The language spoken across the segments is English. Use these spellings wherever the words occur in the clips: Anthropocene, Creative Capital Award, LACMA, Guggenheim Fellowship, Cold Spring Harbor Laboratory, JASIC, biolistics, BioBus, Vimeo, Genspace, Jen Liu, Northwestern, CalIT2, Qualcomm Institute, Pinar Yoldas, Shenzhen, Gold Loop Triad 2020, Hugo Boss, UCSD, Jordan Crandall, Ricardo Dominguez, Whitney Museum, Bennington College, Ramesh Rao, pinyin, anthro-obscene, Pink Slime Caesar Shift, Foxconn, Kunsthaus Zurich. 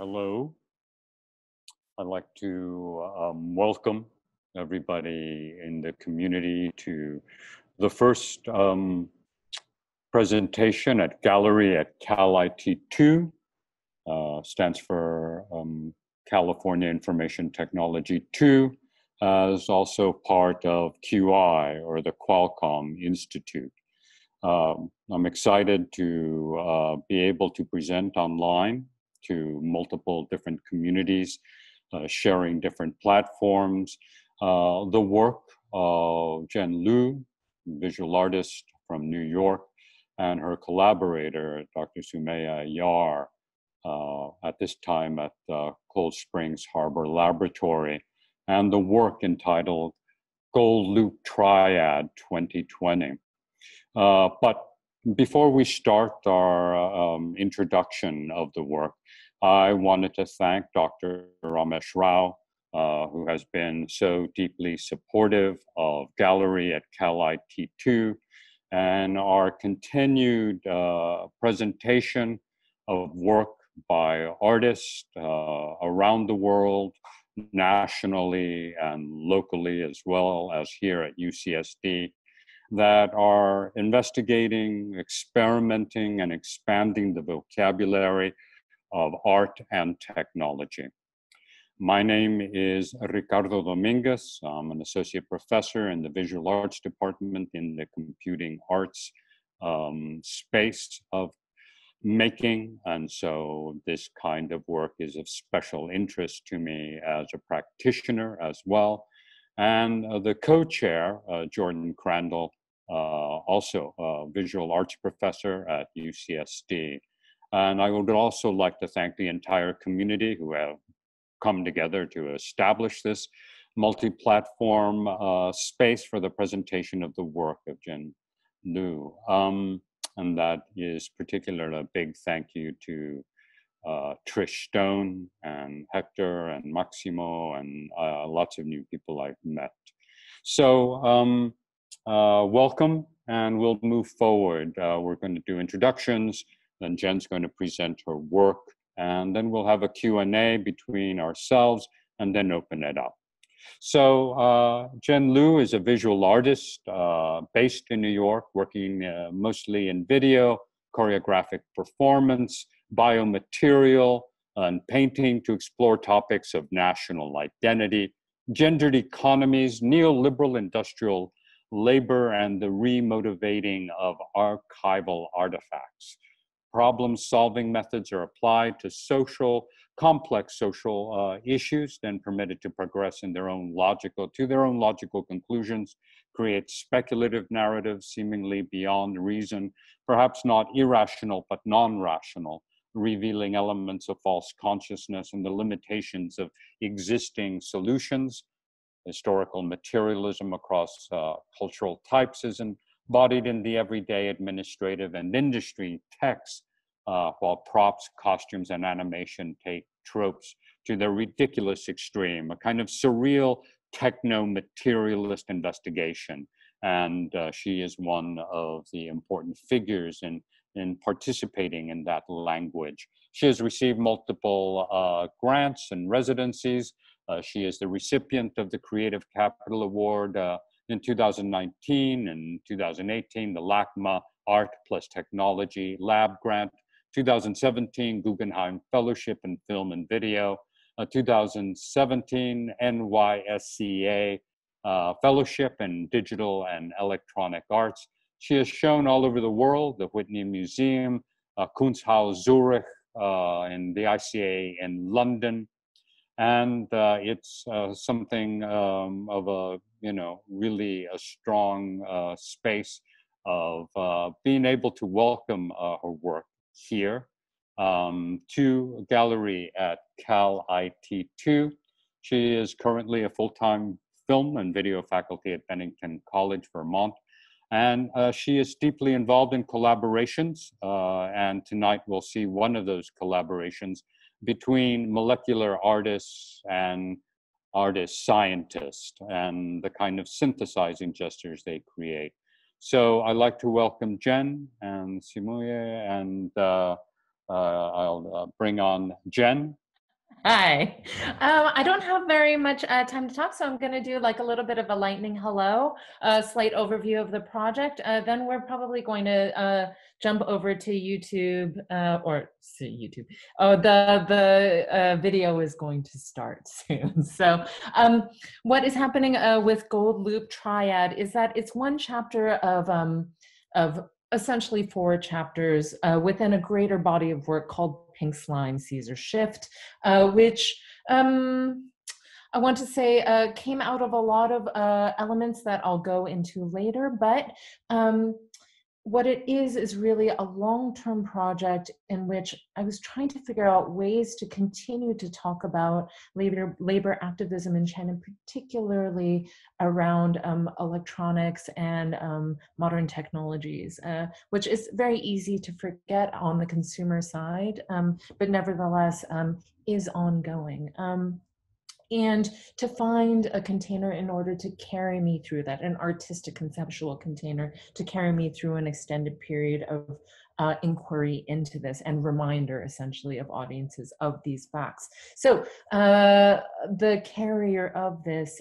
Hello. I'd like to welcome everybody in the community to the first presentation at Gallery at CalIT2, stands for California Information Technology 2, is also part of QI, or the Qualcomm Institute. I'm excited to be able to present online to multiple different communities, sharing different platforms. The work of Jen Liu, visual artist from New York, and her collaborator, Dr. Sumeyye Yar, at this time at Cold Spring Harbor Laboratory, and the work entitled Gold Loop Triad 2020. But before we start our introduction of the work, I wanted to thank Dr. Ramesh Rao, who has been so deeply supportive of Gallery at CalIT2 and our continued presentation of work by artists around the world, nationally and locally, as well as here at UCSD, that are investigating, experimenting, and expanding the vocabulary of art and technology. My name is Ricardo Dominguez. I'm an associate professor in the visual arts department in the computing arts space of making, and so this kind of work is of special interest to me as a practitioner as well. And the co-chair, Jordan Crandall, also a visual arts professor at UCSD. And I would also like to thank the entire community who have come together to establish this multi-platform space for the presentation of the work of Jen Liu. And that is particularly a big thank you to Trish Stone and Hector and Maximo and lots of new people I've met. So welcome, and we'll move forward. We're going to do introductions, then Jen's going to present her work, and then we'll have a Q&A between ourselves and then open it up. So Jen Liu is a visual artist based in New York, working mostly in video, choreographic performance, biomaterial, and painting to explore topics of national identity, gendered economies, neoliberal industrial labor, and the remotivating of archival artifacts. Problem-solving methods are applied to complex social issues, then permitted to progress in their own logical conclusions, create speculative narratives seemingly beyond reason, perhaps not irrational but non-rational, revealing elements of false consciousness and the limitations of existing solutions. Historical materialism across cultural types is embodied in the everyday administrative and industry texts, while props, costumes, and animation take tropes to their ridiculous extreme, a kind of surreal techno-materialist investigation. And she is one of the important figures in participating in that language. She has received multiple grants and residencies. She is the recipient of the Creative Capital Award in 2019 and 2018, the LACMA Art plus Technology Lab Grant, 2017 Guggenheim Fellowship in Film and Video, 2017 NYSCA Fellowship in Digital and Electronic Arts. She has shown all over the world, the Whitney Museum, Kunsthaus Zurich, and the ICA in London. And it's something of a, really a strong space of being able to welcome her work here to Gallery at CalIT2. She is currently a full-time film and video faculty at Bennington College, Vermont, and she is deeply involved in collaborations, and tonight we'll see one of those collaborations between molecular artists and artist-scientists and the kind of synthesizing gestures they create. So I'd like to welcome Jen and Sumeyye, and I'll bring on Jen Hi. I don't have very much time to talk, so I'm going to do like a little bit of a lightning hello, a slight overview of the project. Then we're probably going to jump over to YouTube, the video is going to start soon. So what is happening with Gold Loop Triad is that it's one chapter of essentially four chapters within a greater body of work called Pink Slime Caesar Shift, which I want to say came out of a lot of elements that I'll go into later, but what it is really a long-term project in which I was trying to figure out ways to continue to talk about labor activism in China, particularly around electronics and modern technologies, which is very easy to forget on the consumer side, but nevertheless is ongoing. And to find a container in order to carry me through that, an artistic conceptual container to carry me through an extended period of inquiry into this and reminder essentially of audiences of these facts. So the carrier of this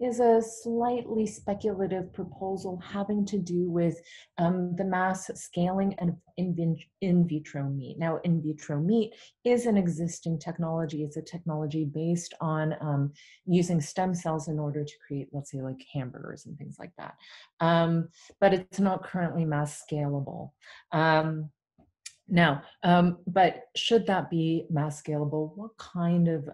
is a slightly speculative proposal having to do with the mass scaling and in vitro meat. Now, in vitro meat is an existing technology. It's a technology based on using stem cells in order to create, let's say, like hamburgers and things like that. But it's not currently mass scalable. But should that be mass scalable, what kind of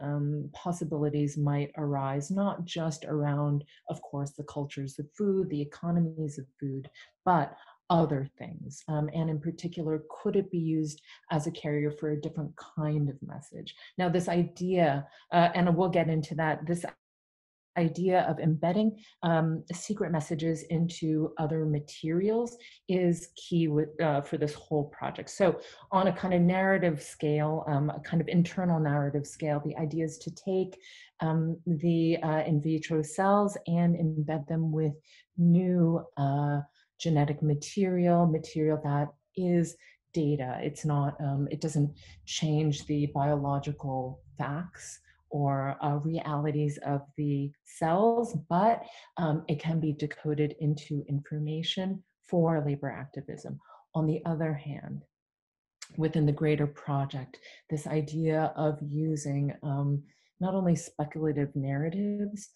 possibilities might arise, not just around, of course, the cultures of food, the economies of food, but other things? And in particular, could it be used as a carrier for a different kind of message? Now, this idea, and we'll get into that, this idea of embedding secret messages into other materials is key for this whole project. So on a kind of narrative scale, a kind of internal narrative scale, the idea is to take the in vitro cells and embed them with new genetic material that is data. It's not, it doesn't change the biological facts or realities of the cells, but it can be decoded into information for labor activism. On the other hand, within the greater project, this idea of using not only speculative narratives,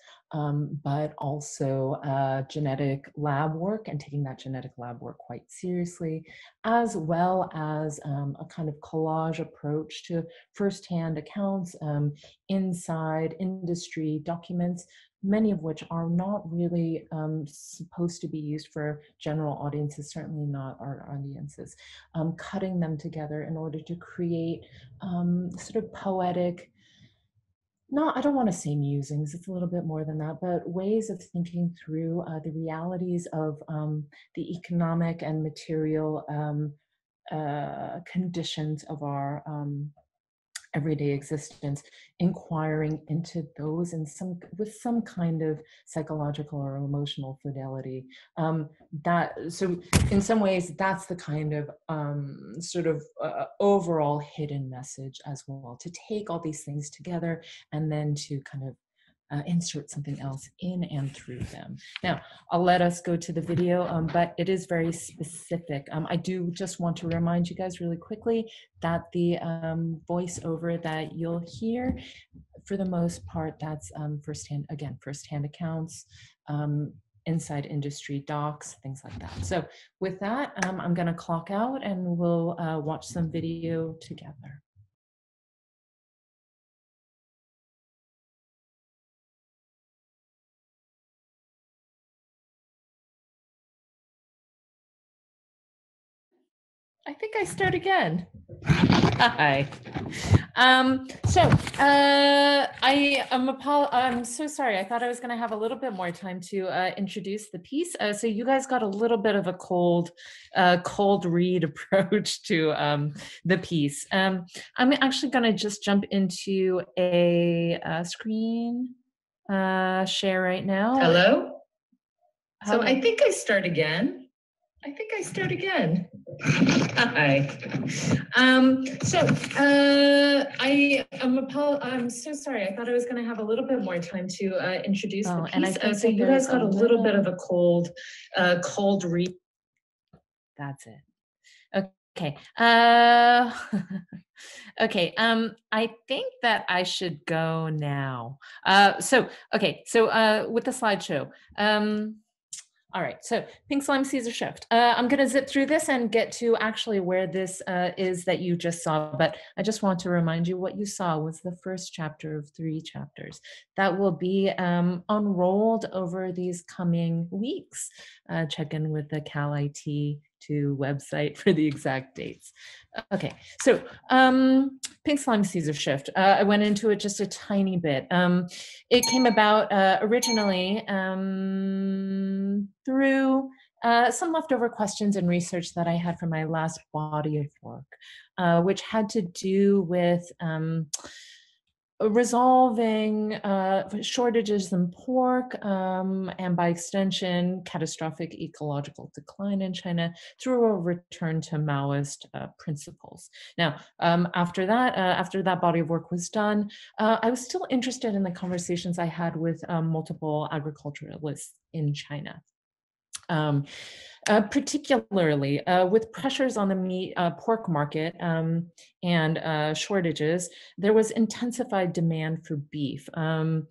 but also genetic lab work and taking that genetic lab work quite seriously, as well as a kind of collage approach to firsthand accounts, inside industry documents, many of which are not really supposed to be used for general audiences, certainly not our audiences, cutting them together in order to create sort of poetic, no, I don't want to say musings, it's a little bit more than that, but ways of thinking through the realities of the economic and material conditions of our everyday existence, inquiring into those in with some kind of psychological or emotional fidelity. So in some ways, that's the kind of sort of overall hidden message as well, to take all these things together and then to kind of insert something else in and through them. Now, I'll let us go to the video, but it is very specific. I do just want to remind you guys really quickly that the voiceover that you'll hear, for the most part, that's firsthand accounts, inside industry docs, things like that. So with that, I'm going to clock out and we'll watch some video together. I think I start again. Hi. I'm so sorry. I thought I was going to have a little bit more time to introduce the piece. So you guys got a little bit of a cold read approach to the piece. I'm actually going to just jump into a screen share right now. Hello? So I think I start again. Hi. I'm so sorry. I thought I was going to have a little bit more time to introduce the piece. And I so you guys got a little bit of a cold read. That's it. Okay. Okay. I think that I should go now. So with the slideshow. All right, so Pink Slime Caesar Shift. I'm gonna zip through this and get to actually where this is that you just saw, but I just want to remind you what you saw was the first chapter of 3 chapters that will be unrolled over these coming weeks. Check in with the Cal IT to website for the exact dates. Okay, so Pink Slime Caesar Shift. I went into it just a tiny bit. It came about originally through some leftover questions and research that I had from my last body of work, which had to do with resolving shortages in pork and by extension, catastrophic ecological decline in China through a return to Maoist principles. Now, after that body of work was done, I was still interested in the conversations I had with multiple agriculturalists in China. Particularly with pressures on the pork market and shortages, there was intensified demand for beef. And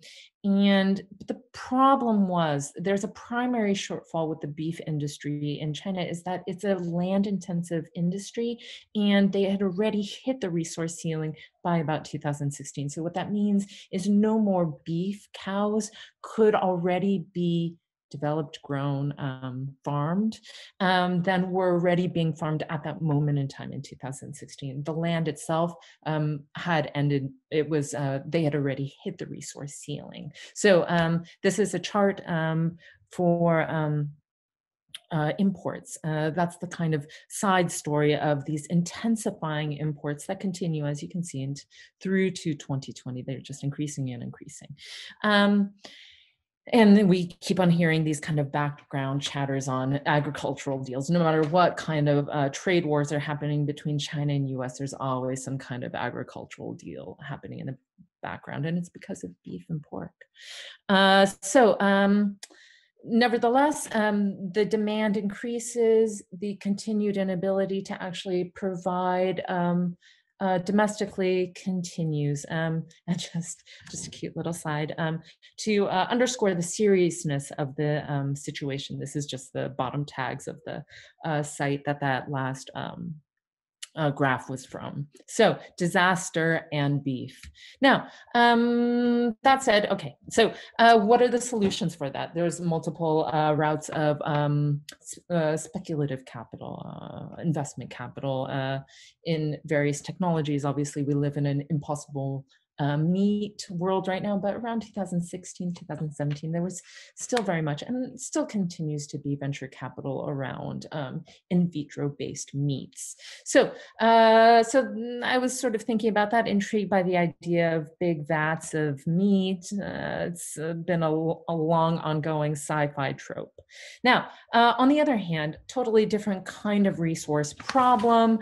the problem was there's a primary shortfall with the beef industry in China is that it's a land intensive industry and they had already hit the resource ceiling by about 2016. So what that means is no more beef cows could already be developed, grown, farmed, than were already being farmed at that moment in time in 2016. The land itself had ended, it was, they had already hit the resource ceiling. So this is a chart for imports. That's the kind of side story of these intensifying imports that continue, as you can see, through to 2020. They're just increasing and increasing. And then we keep on hearing these kind of background chatters on agricultural deals. No matter what kind of trade wars are happening between China and US, there's always some kind of agricultural deal happening in the background, and it's because of beef and pork. Nevertheless, the demand increases, the continued inability to actually provide domestically continues, and just a cute little slide to underscore the seriousness of the situation. This is just the bottom tags of the site that last graph was from. So disaster and beef. Now, that said, okay, so what are the solutions for that? There's multiple routes of speculative capital, investment capital in various technologies. Obviously, we live in an impossible meat world right now, but around 2016, 2017, there was still very much, and still continues to be, venture capital around in vitro-based meats. So, so I was sort of thinking about that, intrigued by the idea of big vats of meat. It's been a long, ongoing sci-fi trope. Now, on the other hand, totally different kind of resource problem.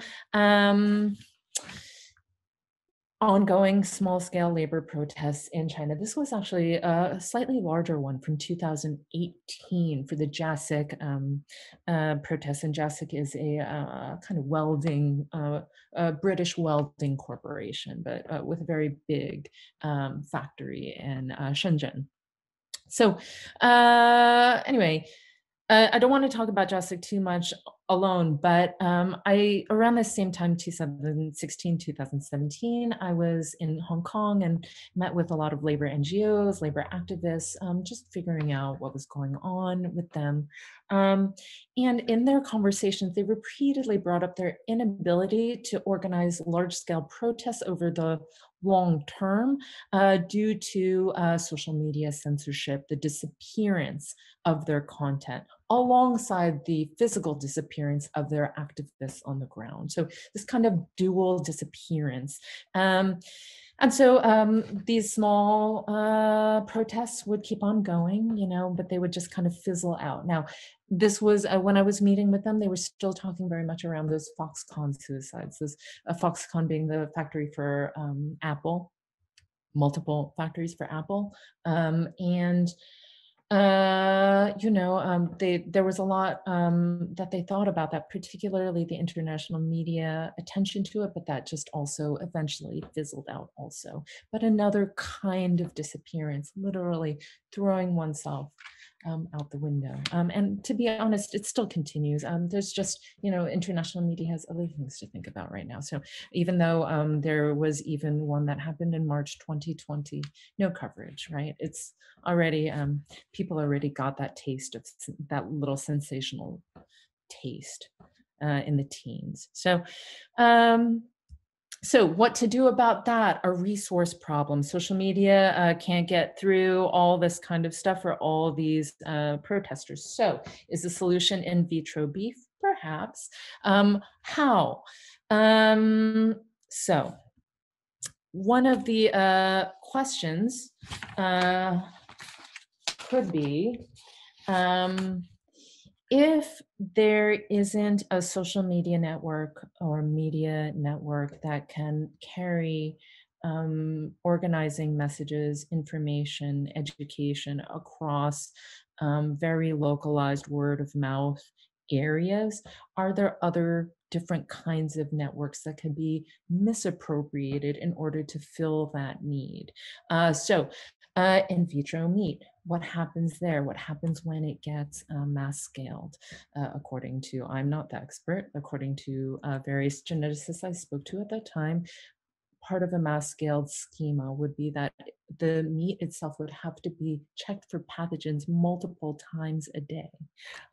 Ongoing small-scale labor protests in China. This was actually a slightly larger one from 2018 for the JASIC protests. And JASIC is a kind of welding, British welding corporation, but with a very big factory in Shenzhen. So anyway, I don't want to talk about JASIC too much alone, but around the same time, 2016, 2017, I was in Hong Kong and met with a lot of labor NGOs, labor activists, just figuring out what was going on with them. And in their conversations, they repeatedly brought up their inability to organize large-scale protests over the long term due to social media censorship, the disappearance of their content, alongside the physical disappearance of their activists on the ground. So this kind of dual disappearance. And so these small protests would keep on going, you know, but they would just kind of fizzle out. Now, this was when I was meeting with them, they were still talking very much around those Foxconn suicides, those Foxconn being the factory for Apple, multiple factories for Apple. There was a lot that they thought about that, particularly the international media attention to it, but that just also eventually fizzled out also. But another kind of disappearance, literally throwing oneself out the window. And to be honest, it still continues. There's just, you know, international media has other things to think about right now. So even though there was even one that happened in March 2020, no coverage, right? It's already, people already got that taste of that little sensational taste in the teens. So, so what to do about that? A resource problem. Social media can't get through all this kind of stuff for all these protesters. So is the solution in vitro beef? Perhaps. How? So one of the questions could be, if there isn't a social media network or media network that can carry organizing messages, information, education across very localized word of mouth areas, are there other different kinds of networks that can be misappropriated in order to fill that need? In vitro meat. What happens there? What happens when it gets mass scaled? According to, I'm not the expert, according to various geneticists I spoke to at that time, part of a mass scaled schema would be that the meat itself would have to be checked for pathogens multiple times a day.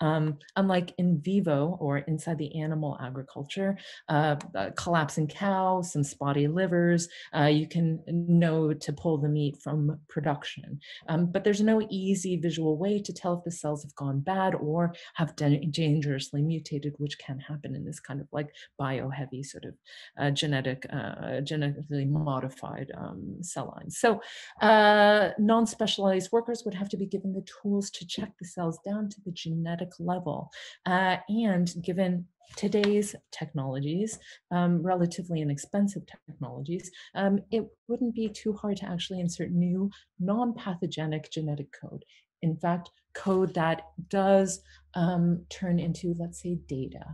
Unlike in vivo or inside the animal agriculture, a collapsing cow, some spotty livers, you can know to pull the meat from production. But there's no easy visual way to tell if the cells have gone bad or have dangerously mutated, which can happen in this kind of like bio-heavy sort of genetically modified cell lines. So, non-specialized workers would have to be given the tools to check the cells down to the genetic level. And given today's technologies, relatively inexpensive technologies, it wouldn't be too hard to actually insert new non-pathogenic genetic code. In fact, code that does turn into, let's say, data.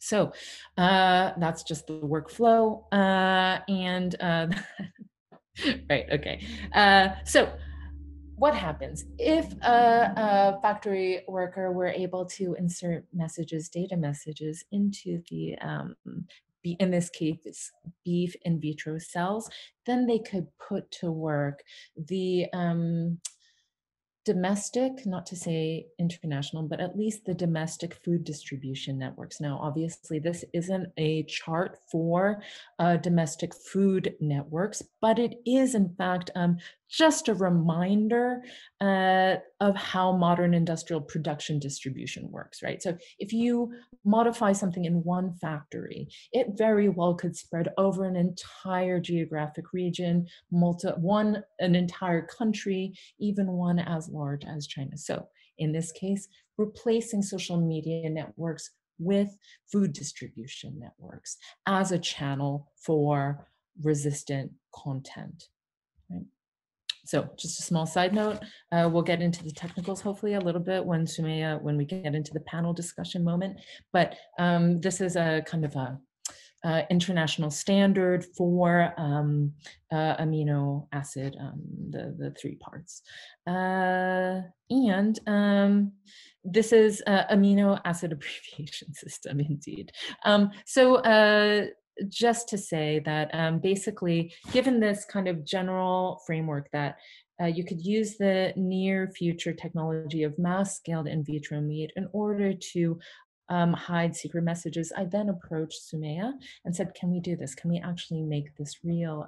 So that's just the workflow and right, okay. So what happens if a factory worker were able to insert messages, data messages into the, in this case, it's beef in vitro cells, then they could put to work the domestic, not to say international, but at least the domestic food distribution networks. Now, obviously, this isn't a chart for domestic food networks, but it is, in fact, just a reminder of how modern industrial production distribution works, right? So if you modify something in one factory, it very well could spread over an entire geographic region, an entire country, even one as large as China. So in this case, replacing social media networks with food distribution networks as a channel for resistant content, right? So just a small side note, we'll get into the technicals hopefully a little bit when Sumeyye, when we get into the panel discussion moment, but this is a kind of a international standard for amino acid, the three parts. This is amino acid abbreviation system indeed. Just to say that basically, given this kind of general framework that you could use the near future technology of mass scaled in vitro meat in order to hide secret messages. I then approached Sumeyye and said, can we do this? Can we actually make this real?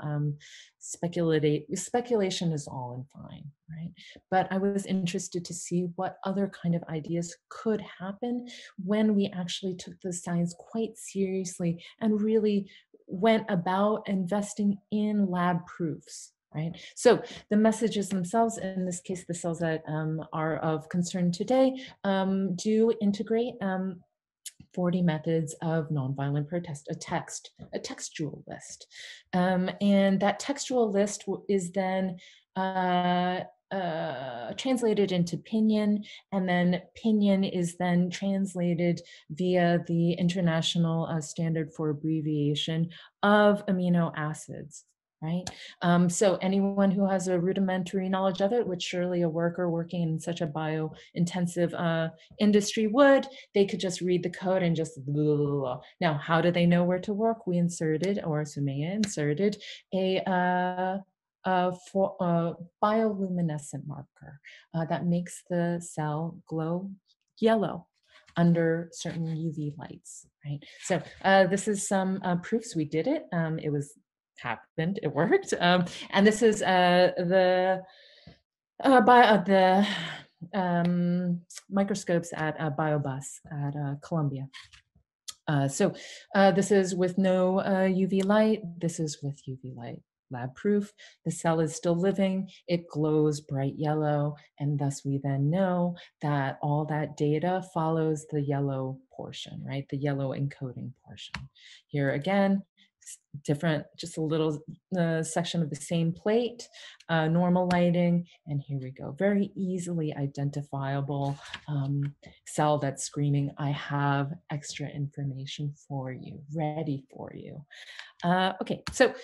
Speculation is all and fine, right? But I was interested to see what other kind of ideas could happen when we actually took the science quite seriously and really went about investing in lab proofs. Right. So the messages themselves, in this case, the cells that are of concern today, do integrate 40 methods of nonviolent protest, a textual list. And that textual list is then translated into pinyin, and then pinyin is then translated via the international standard for abbreviation of amino acids. Right. So anyone who has a rudimentary knowledge of it, which surely a worker working in such a bio-intensive industry would, they could just read the code and just blah, blah, blah. Now, how do they know where to work? We inserted, or Sumeyye inserted, a bioluminescent marker that makes the cell glow yellow under certain UV lights. Right. So this is some proofs. We did it. It worked, and this is the microscopes at BioBus at Columbia. So this is with no UV light. This is with UV light. Lab proof. The cell is still living. It glows bright yellow, and thus we then know that all that data follows the yellow portion, right? The yellow encoding portion. Here again. Different, just a little section of the same plate, normal lighting, and here we go. Very easily identifiable cell that's screaming, I have extra information for you, ready for you. Okay, so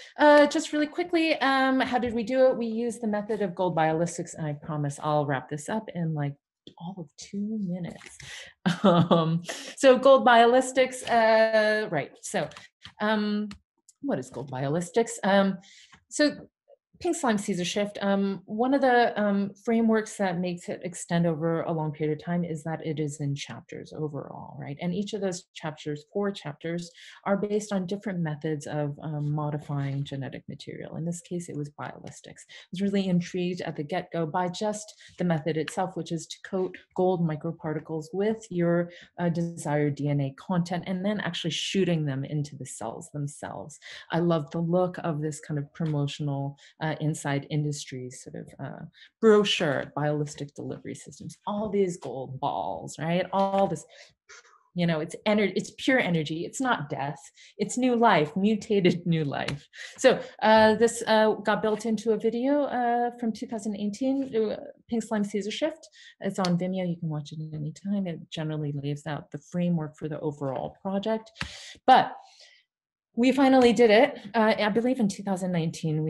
just really quickly, how did we do it? We used the method of gold biolistics, and I promise I'll wrap this up in like all of 2 minutes. So gold biolistics, right, so what is gold biolistics? So Pink Slime Caesar Shift, one of the frameworks that makes it extend over a long period of time is that it is in chapters overall, right? And each of those chapters, 4 chapters, are based on different methods of modifying genetic material. In this case, it was biolistics. I was really intrigued at the get-go by just the method itself, which is to coat gold microparticles with your desired DNA content and then actually shooting them into the cells themselves. I love the look of this kind of promotional Inside Industries sort of brochure, biolistic delivery systems, all these gold balls, right? All this, you know, it's energy, it's pure energy. It's not death. It's new life, mutated new life. So this got built into a video from 2018, Pink Slime Caesar Shift. It's on Vimeo. You can watch it at any time. It generally lays out the framework for the overall project, but we finally did it. I believe in 2019,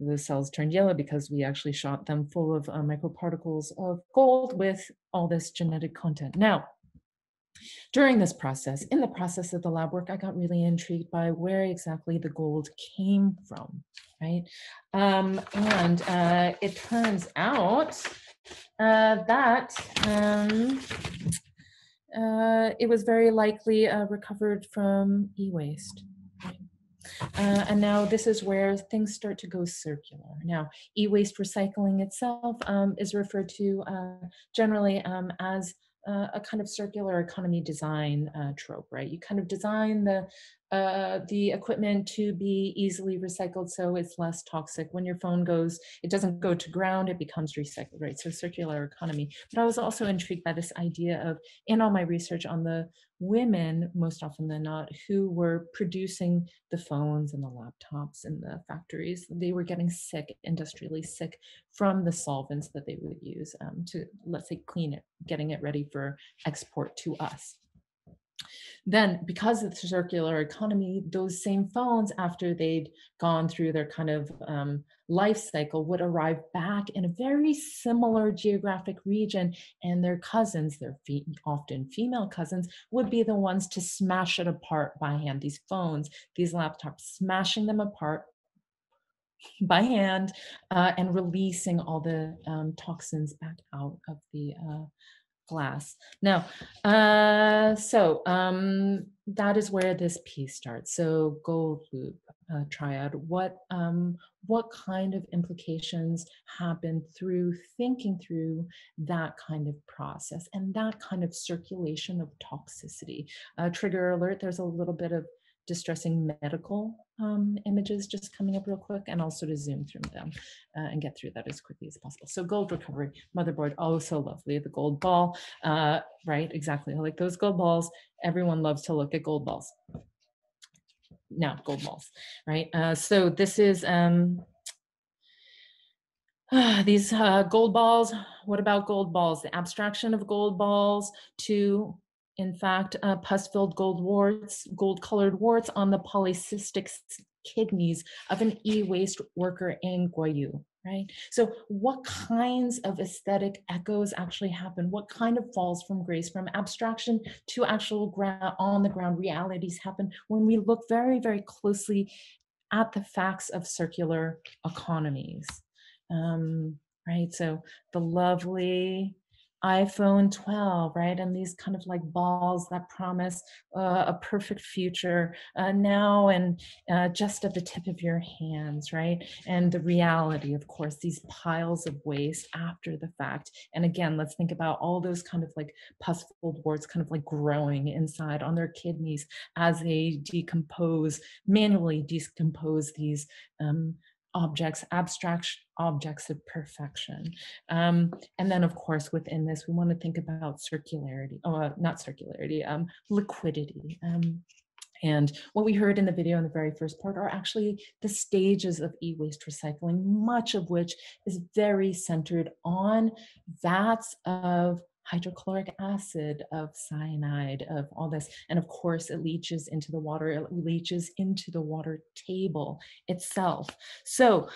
the cells turned yellow because we actually shot them full of microparticles of gold with all this genetic content. Now, during this process, in the process of the lab work, I got really intrigued by where exactly the gold came from, right? And it turns out that it was very likely recovered from e-waste. And now this is where things start to go circular. Now, e-waste recycling itself is referred to generally as a kind of circular economy design trope, right? You kind of design the equipment to be easily recycled so it's less toxic. When your phone goes, it doesn't go to ground, it becomes recycled, right? So circular economy. But I was also intrigued by this idea of, in all my research on the women, most often than not, who were producing the phones and the laptops and the factories, they were getting sick, industrially sick, from the solvents that they would use to, let's say, clean it, getting it ready for export to us. Then, because of the circular economy, those same phones, after they'd gone through their kind of life cycle, would arrive back in a very similar geographic region, and their cousins, their often female cousins, would be the ones to smash it apart by hand. These phones, these laptops, smashing them apart by hand and releasing all the toxins back out of the class. Now, that is where this piece starts. So Gold Loop Triad, what kind of implications happen through thinking through that kind of process and that kind of circulation of toxicity? Trigger alert, there's a little bit of distressing medical images just coming up real quick, and also to zoom through them and get through that as quickly as possible. So gold recovery, motherboard, oh so lovely, the gold ball, right, exactly, I like those gold balls. Everyone loves to look at gold balls. Now, gold balls, right? So this is, these gold balls, what about gold balls? The abstraction of gold balls to, in fact, pus-filled gold warts, gold-colored warts on the polycystic kidneys of an e-waste worker in Guayu, right? So what kinds of aesthetic echoes actually happen? What kind of falls from grace, from abstraction to actual ground, on the ground realities happen when we look very, very closely at the facts of circular economies, right? So the lovely iPhone 12, right? And these kind of like balls that promise a perfect future now and just at the tip of your hands, right? And the reality, of course, these piles of waste after the fact. And again, let's think about all those kind of like pus-filled warts kind of like growing inside on their kidneys as they decompose, manually decompose these objects, abstract objects of perfection. And then of course, within this, we want to think about circularity, liquidity. And what we heard in the video in the very first part are actually the stages of e-waste recycling, much of which is very centered on vats of hydrochloric acid, of cyanide, of all this. And of course, it leaches into the water, it leaches into the water table itself. So,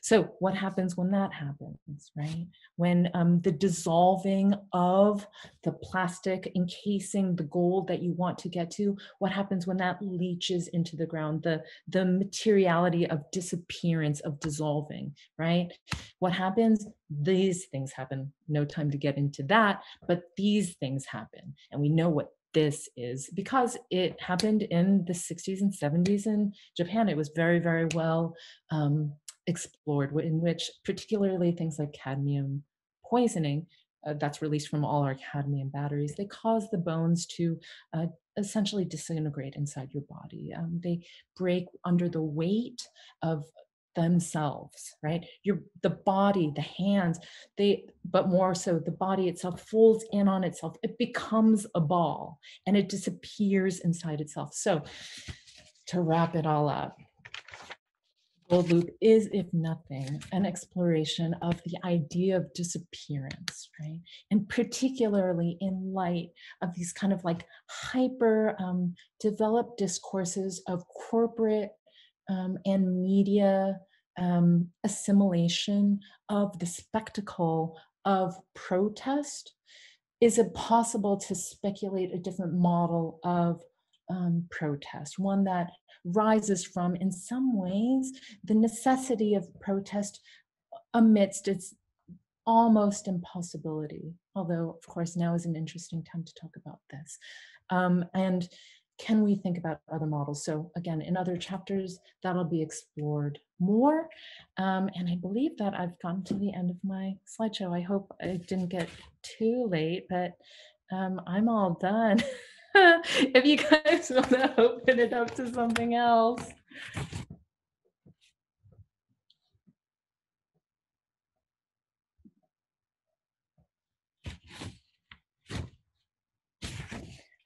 so what happens when that happens, right? When the dissolving of the plastic encasing the gold that you want to get to, what happens when that leaches into the ground, the materiality of disappearance, of dissolving, right? What happens? These things happen. No time to get into that, but these things happen. And we know what this is because it happened in the 60s and 70s in Japan. It was very, very well explored, in which particularly things like cadmium poisoning that's released from all our cadmium batteries, they cause the bones to essentially disintegrate inside your body. They break under the weight of themselves, right? The body, the hands, but more so the body itself folds in on itself. It becomes a ball and it disappears inside itself. So to wrap it all up, Gold Loop is, if nothing, an exploration of the idea of disappearance, right? And particularly in light of these kind of like hyper developed discourses of corporate and media assimilation of the spectacle of protest. Is it possible to speculate a different model of protest, one that rises from, in some ways, the necessity of protest amidst its almost impossibility, although, of course, now is an interesting time to talk about this. And can we think about other models? So again, in other chapters, that'll be explored more. And I believe that I've gotten to the end of my slideshow. I hope I didn't get too late, but I'm all done. If you guys want to open it up to something else.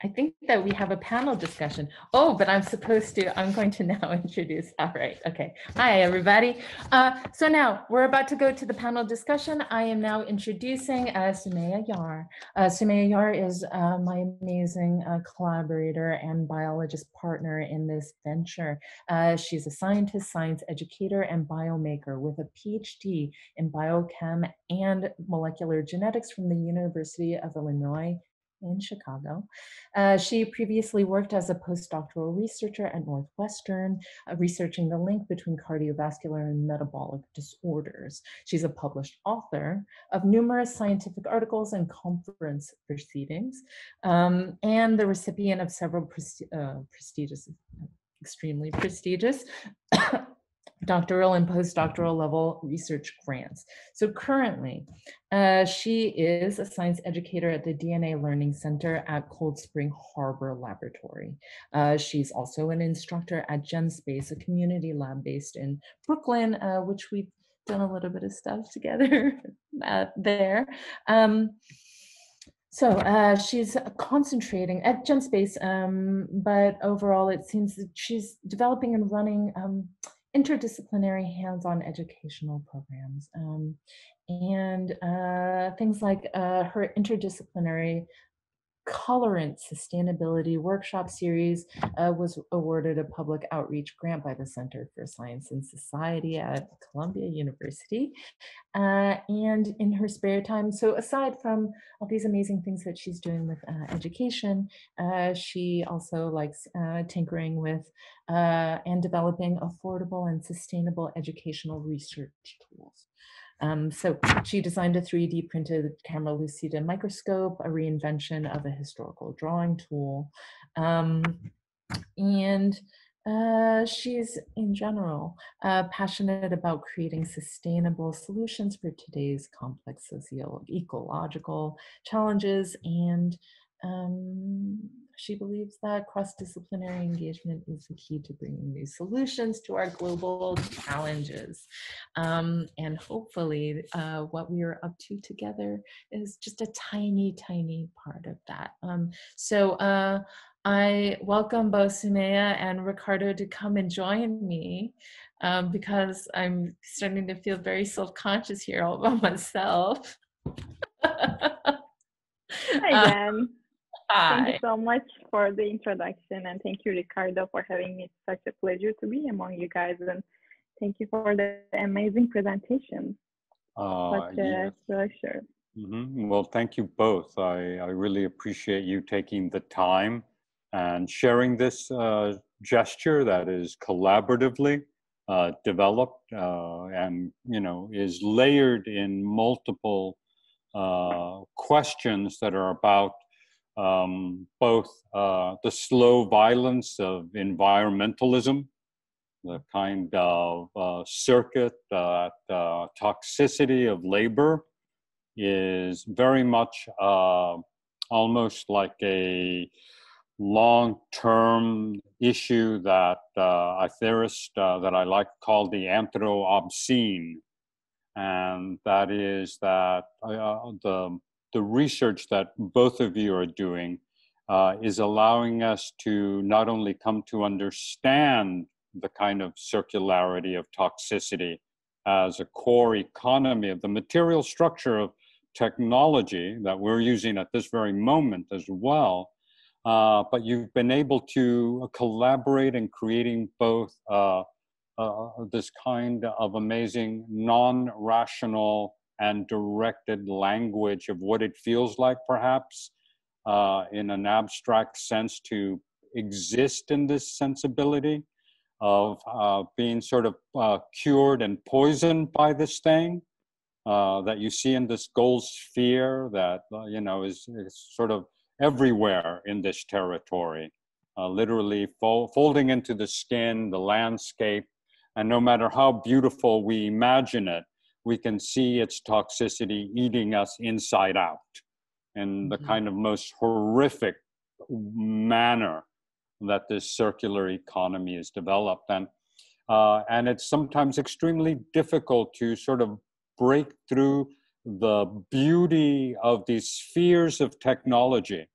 I think that we have a panel discussion. Oh, but I'm going to now introduce, all right, okay. Hi, everybody. So now we're about to go to the panel discussion. I am now introducing Sumeyye Yar. Sumeyye Yar is my amazing collaborator and biologist partner in this venture. She's a scientist, science educator, and biomaker with a PhD in biochem and molecular genetics from the University of Illinois in Chicago. She previously worked as a postdoctoral researcher at Northwestern, researching the link between cardiovascular and metabolic disorders. She's a published author of numerous scientific articles and conference proceedings, and the recipient of several extremely prestigious doctoral and postdoctoral level research grants. So currently, she is a science educator at the DNA Learning Center at Cold Spring Harbor Laboratory. She's also an instructor at Genspace, a community lab based in Brooklyn, which we've done a little bit of stuff together there. So she's concentrating at Genspace, but overall it seems that she's developing and running interdisciplinary hands-on educational programs, and things like her interdisciplinary colorant sustainability workshop series was awarded a public outreach grant by the Center for Science and Society at Columbia University. And in her spare time, so aside from all these amazing things that she's doing with education, she also likes tinkering with and developing affordable and sustainable educational research tools. So she designed a 3D printed camera lucida microscope, a reinvention of a historical drawing tool. And she's, in general, passionate about creating sustainable solutions for today's complex socio-ecological challenges. And she believes that cross-disciplinary engagement is the key to bringing new solutions to our global challenges. And hopefully what we are up to together is just a tiny, tiny part of that. So I welcome both Sumeyye and Ricardo to come and join me, because I'm starting to feel very self-conscious here all by myself. Hi, Jen. Thank you so much for the introduction, and thank you, Ricardo, for having me. It's such a pleasure to be among you guys, and thank you for the amazing presentation. Such a pleasure. Mm-hmm. Well, thank you both. I really appreciate you taking the time and sharing this gesture that is collaboratively developed and, you know, is layered in multiple questions that are about both the slow violence of environmentalism, the kind of circuit that toxicity of labor is very much almost like a long-term issue that a theorist that I like called the anthro-obscene, and that is that the research that both of you are doing is allowing us to not only come to understand the kind of circularity of toxicity as a core economy of the material structure of technology that we're using at this very moment as well, but you've been able to collaborate in creating both this kind of amazing non-rational and directed language of what it feels like, perhaps, in an abstract sense, to exist in this sensibility of being sort of cured and poisoned by this thing that you see in this gold sphere that, you know, is sort of everywhere in this territory, literally folding into the skin, the landscape, and no matter how beautiful we imagine it, we can see its toxicity eating us inside out in the kind of most horrific manner that this circular economy is developed. And it's sometimes extremely difficult to sort of break through the beauty of these spheres of technology,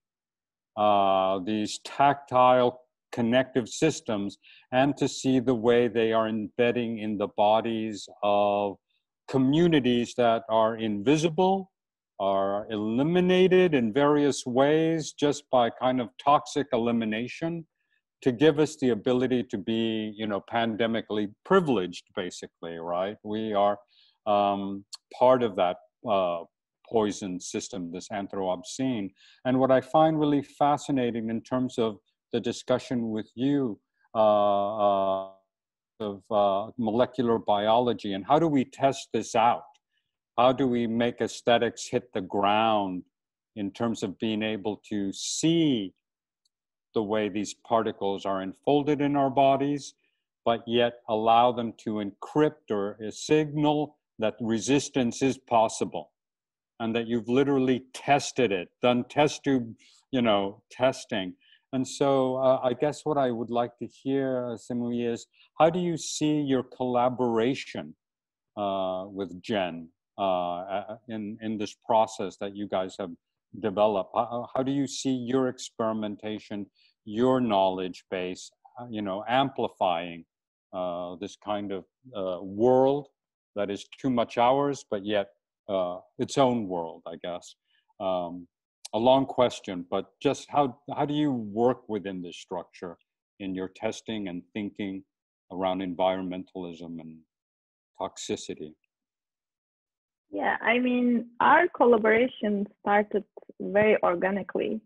these tactile connective systems, and to see the way they are embedding in the bodies of communities that are invisible, are eliminated in various ways just by kind of toxic elimination, to give us the ability to be, you know, pandemically privileged, basically, right? We are part of that poison system, this Anthropocene. And what I find really fascinating in terms of the discussion with you of molecular biology and how do we test this out? How do we make aesthetics hit the ground in terms of being able to see the way these particles are unfolded in our bodies, but yet allow them to encrypt or a signal that resistance is possible and that you've literally tested it, done test tube, you know, testing. And so I guess what I would like to hear, Sumeyye, is how do you see your collaboration with Jen in this process that you guys have developed? How do you see your experimentation, your knowledge base, you know, amplifying this kind of world that is too much ours, but yet its own world, I guess? A long question, but just how do you work within this structure in your testing and thinking around environmentalism and toxicity? Yeah, I mean, our collaboration started very organically,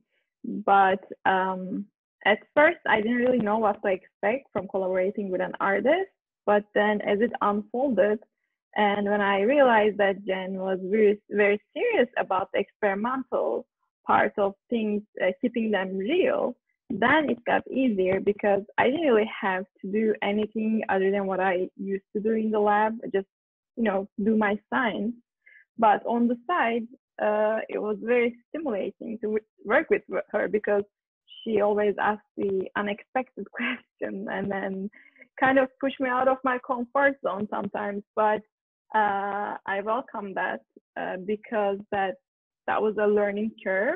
but at first I didn't really know what to expect from collaborating with an artist, but then as it unfolded, and when I realized that Jen was very, very serious about the experimental part of things, keeping them real, then it got easier because I didn't really have to do anything other than what I used to do in the lab, just, you know, do my science. But on the side, it was very stimulating to work with her because she always asked the unexpected question and then kind of pushed me out of my comfort zone sometimes. But I welcome that because that was a learning curve,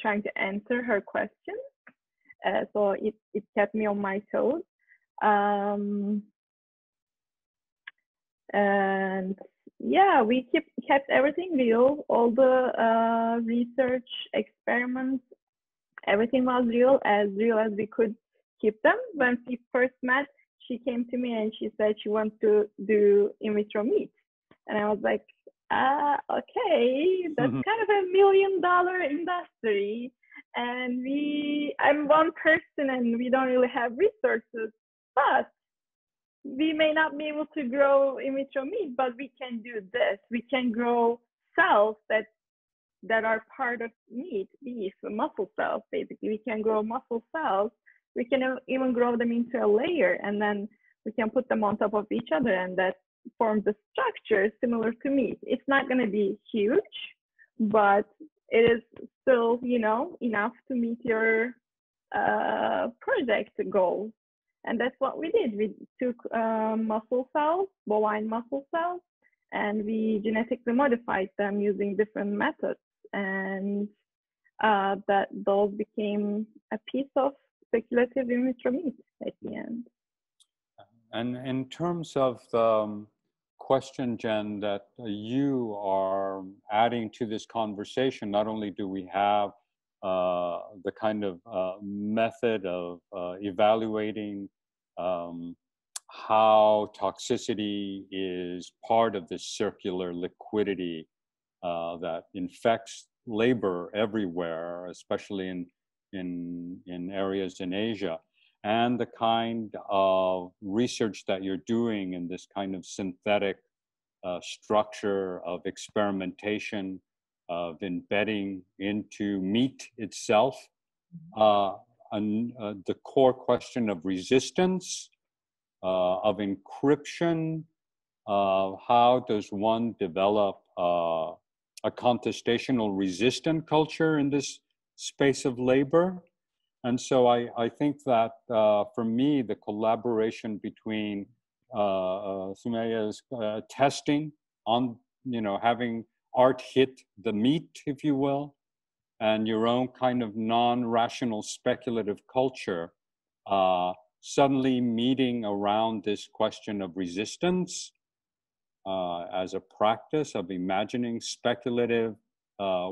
trying to answer her questions. So it kept me on my toes. And yeah, we kept everything real. All the research, experiments, everything was real as we could keep them. When we first met, she came to me and she said she wants to do in vitro meat. And I was like, okay, that's kind of $1 million industry, and I'm one person and we don't really have resources, but we may not be able to grow in vitro meat, but we can do this. We can grow cells that are part of meat, beef, muscle cells, basically. We can grow muscle cells. We can even grow them into a layer, and then we can put them on top of each other, and that forms a structure similar to meat. It's not going to be huge, but it is still, you know, enough to meet your project goals. And that's what we did. We took muscle cells, bovine muscle cells, and we genetically modified them using different methods. And those became a piece of speculative in vitro meat at the end. And in terms of the question, Jen, that you are adding to this conversation, not only do we have the kind of method of evaluating how toxicity is part of this circular liquidity that infects labor everywhere, especially in areas in Asia, and the kind of research that you're doing in this kind of synthetic structure of experimentation, of embedding into meat itself, and the core question of resistance, of encryption, how does one develop a contestational resistant culture in this space of labor? And so I think that for me, the collaboration between Sumeyye's testing on, you know, having art hit the meat, if you will, and your own kind of non-rational speculative culture, suddenly meeting around this question of resistance as a practice of imagining speculative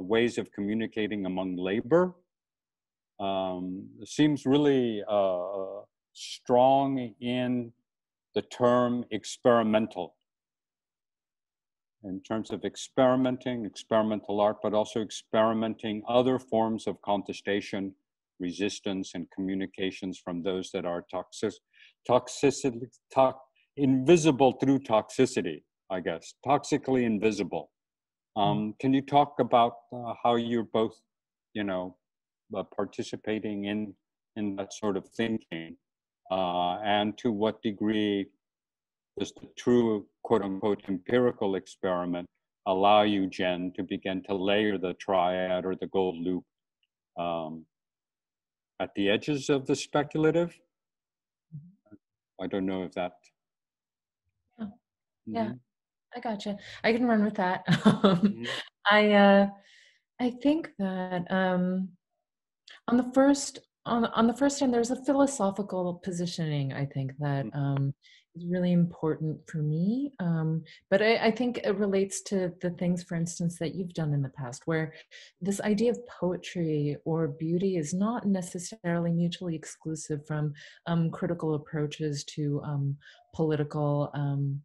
ways of communicating among labor, seems really strong in the term experimental. in terms of experimenting, experimental art, but also experimenting other forms of contestation, resistance, and communications from those that are invisible through toxicity, I guess, toxically invisible. Can you talk about how you're both, participating in that sort of thinking, and to what degree does the true, quote unquote, empirical experiment allow you, Jen, to begin to layer the triad or the gold loop at the edges of the speculative? I don't know if that. Yeah, yeah, I gotcha. I can run with that. I think that on the first hand, there's a philosophical positioning, I think, that is really important for me. But I think it relates to the things, for instance, that you've done in the past, where this idea of poetry or beauty is not necessarily mutually exclusive from critical approaches to political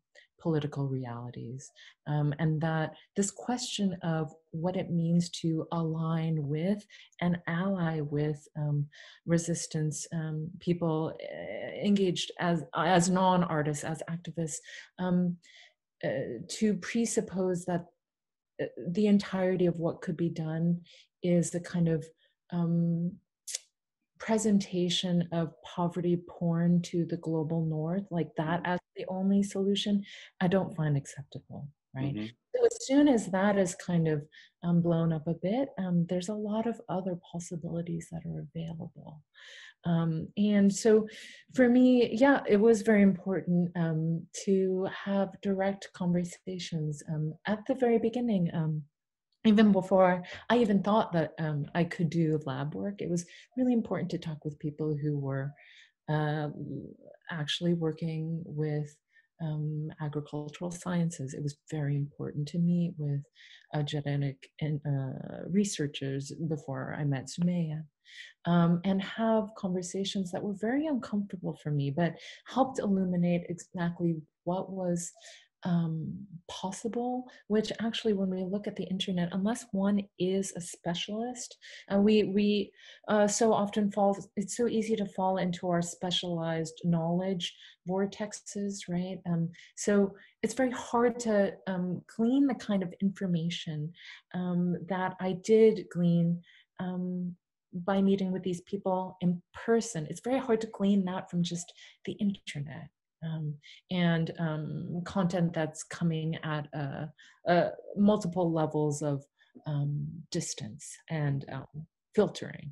realities, and that this question of what it means to align with and ally with resistance, people engaged as non-artists, as activists, to presuppose that the entirety of what could be done is the kind of presentation of poverty porn to the global north, like that as the only solution, I don't find acceptable, right? So as soon as that is kind of blown up a bit, there's a lot of other possibilities that are available. And so for me, yeah, it was very important to have direct conversations at the very beginning, even before I even thought that I could do lab work. It was really important to talk with people who were actually working with agricultural sciences. It was very important to meet with genetic researchers before I met Sumeyye, and have conversations that were very uncomfortable for me, but helped illuminate exactly what was possible, which actually, when we look at the internet, unless one is a specialist, we so often fall, it's so easy to fall into our specialized knowledge vortexes, right? So it's very hard to glean the kind of information that I did glean by meeting with these people in person. It's very hard to glean that from just the internet. And content that's coming at multiple levels of distance and filtering.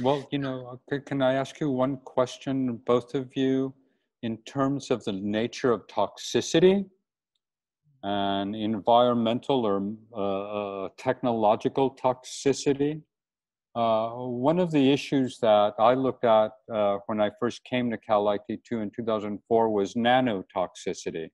Well, can I ask you one question, both of you, in terms of the nature of toxicity and environmental or technological toxicity? One of the issues that I looked at when I first came to Cal IT2 in 2004 was nanotoxicity.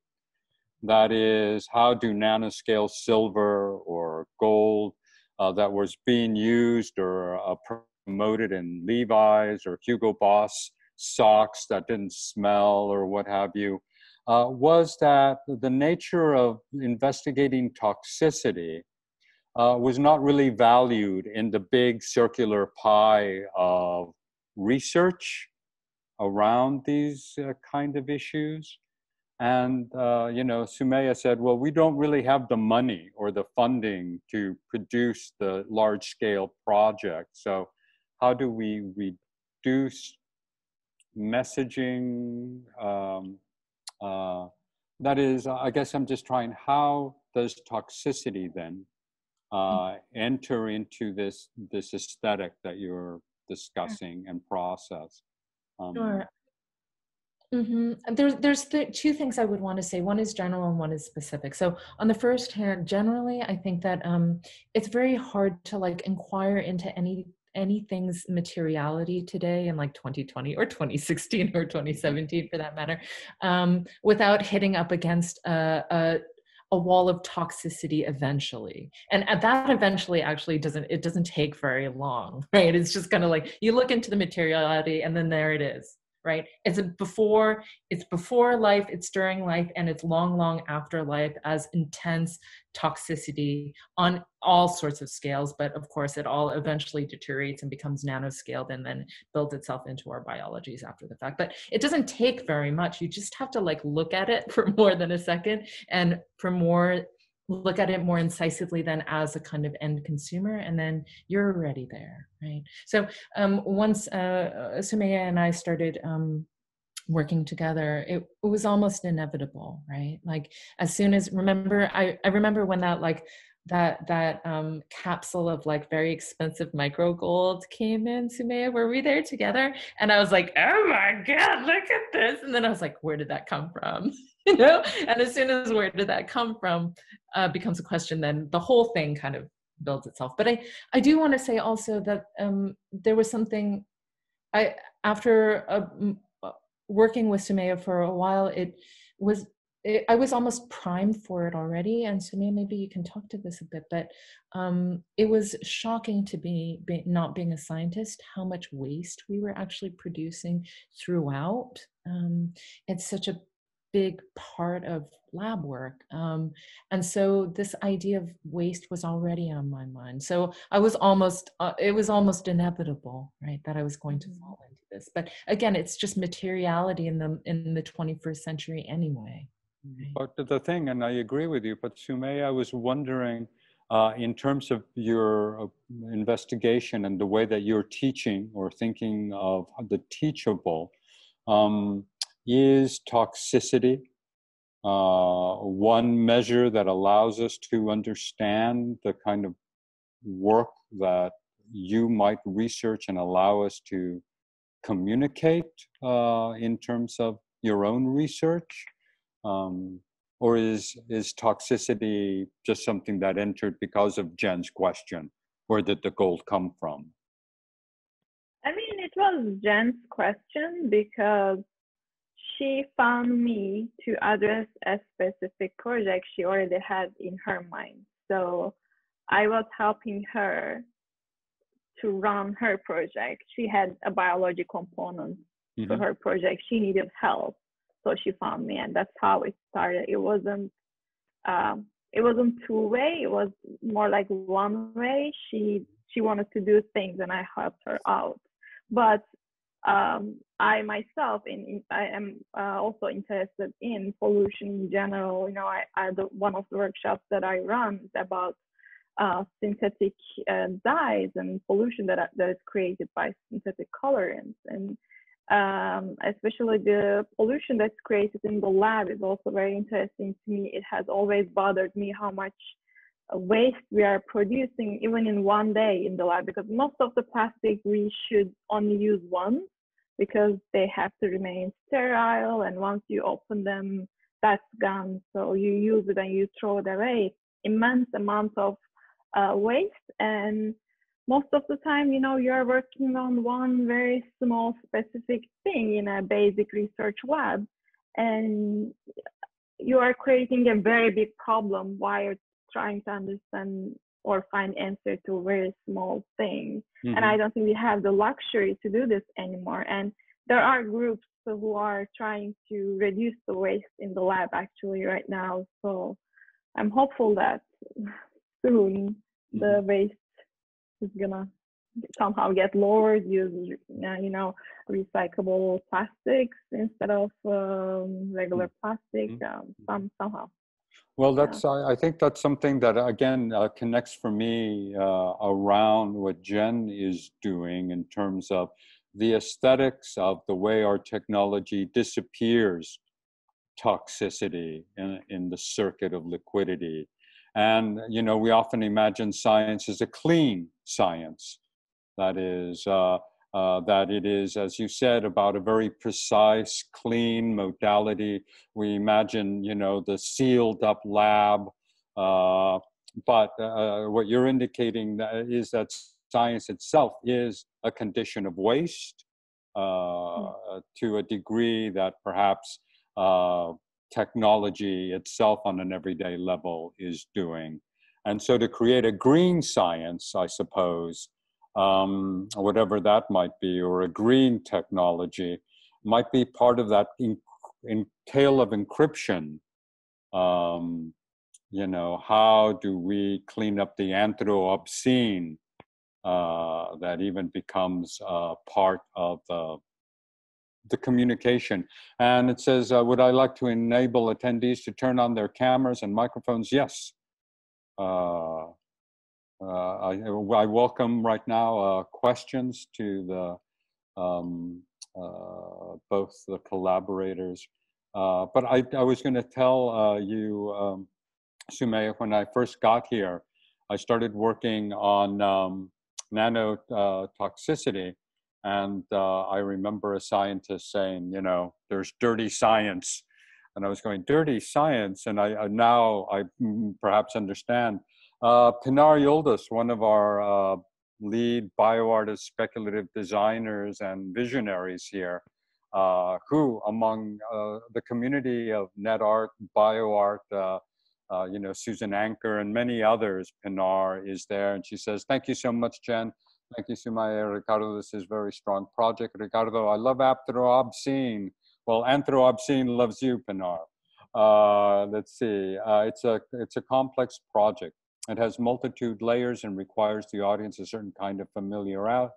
That is, how do nanoscale silver or gold that was being used or promoted in Levi's or Hugo Boss socks that didn't smell or what have you, was that the nature of investigating toxicity was not really valued in the big circular pie of research around these kind of issues. And, Sumeyye said, well, we don't really have the money or the funding to produce the large scale project. So how do we reduce messaging? That is, I guess I'm just trying, how does toxicity then enter into this aesthetic that you're discussing and process? Sure. There's two things I would want to say. One is general and one is specific. So on the first hand, generally, I think that it's very hard to like inquire into anything's materiality today in like 2020 or 2016 or 2017 for that matter, without hitting up against a wall of toxicity eventually. And at that eventually actually doesn't take very long, right? It's just kind of like you look into the materiality and then there it is, right? It's before life, it's during life, and it's long, long after life as intense toxicity on all sorts of scales. But of course, it all eventually deteriorates and becomes nanoscaled and then builds itself into our biologies after the fact. But it doesn't take very much. You just have to like look at it for more than a second and look at it more incisively than as a kind of end consumer, and then you're already there, right? So once Sumeyye and I started working together, it was almost inevitable, right? Like as soon as, remember, I remember when that like, that capsule of like very expensive micro gold came in, Sumeyye, were we there together? And I was like, oh my God, look at this. And then I was like, where did that come from? You know? And as soon as where did that come from becomes a question, then the whole thing kind of builds itself. But I do want to say also that there was something, after working with Sumeyye for a while, I was almost primed for it already, and Sumeyye, maybe you can talk to this a bit, but it was shocking to me, not being a scientist, how much waste we were actually producing throughout. It's such a big part of lab work. And so this idea of waste was already on my mind. So I was almost, it was almost inevitable, right, that I was going to fall into this. But again, it's just materiality in the 21st century anyway. But the thing, and I agree with you, but Sumeyye, I was wondering in terms of your investigation and the way that you're teaching or thinking of the teachable, is toxicity one measure that allows us to understand the kind of work that you might research and allow us to communicate in terms of your own research? Or is toxicity just something that entered because of Jen's question? Where did the gold come from? I mean, it was Jen's question because she found me to address a specific project she already had in her mind. So I was helping her to run her project. She had a biology component to her project. She needed help. So she found me, and that's how it started. It wasn't two-way. It was more like one way. She wanted to do things, and I helped her out. But I myself, I am also interested in pollution in general. You know, one of the workshops that I run is about synthetic dyes and pollution that is created by synthetic colorants, and especially the pollution that's created in the lab is also very interesting to me. It has always bothered me how much waste we are producing even in one day in the lab, because most of the plastic we should only use once because they have to remain sterile, and once you open them, that's gone. So you use it and you throw it away. Immense amount of waste, and most of the time, you know, you're working on one very small specific thing in a basic research lab, and you are creating a very big problem while you're trying to understand or find answer to a very small thing. Mm-hmm. And I don't think we have the luxury to do this anymore. And there are groups who are trying to reduce the waste in the lab actually right now. So I'm hopeful that soon the waste is gonna somehow get lowered, use, you know, recyclable plastics instead of regular plastic, somehow. Well, that's, yeah. I think that's something that, again, connects for me around what Jen is doing in terms of the aesthetics of the way our technology disappears toxicity in the circuit of liquidity. And, you know, we often imagine science as a clean science. That is, that it is, as you said, about a very precise, clean modality. We imagine, you know, the sealed up lab. But what you're indicating is that science itself is a condition of waste to a degree that perhaps technology itself on an everyday level is doing. And so to create a green science, I suppose, whatever that might be, or a green technology, might be part of that tale of encryption. You know, how do we clean up the anthro-obscene that even becomes part of the communication? And it says, would I like to enable attendees to turn on their cameras and microphones? Yes. I welcome right now questions to the, both the collaborators. But I was going to tell you, Sumeyye, when I first got here, I started working on nanotoxicity. And I remember a scientist saying, you know, there's dirty science. And I was going, dirty science? And now I perhaps understand. Pinar Yoldas, one of our lead bioartists, speculative designers, and visionaries here, who among the community of net art, bioart, you know, Susan Anker and many others, Pinar is there. And she says, thank you so much, Jen. Thank you, Sumeyye. Ricardo, this is a very strong project. Ricardo, I love anthro-obscene. Well, anthro-obscene loves you, Pinar. Let's see. It's a complex project. It has multitude layers and requires the audience a certain kind of familiarity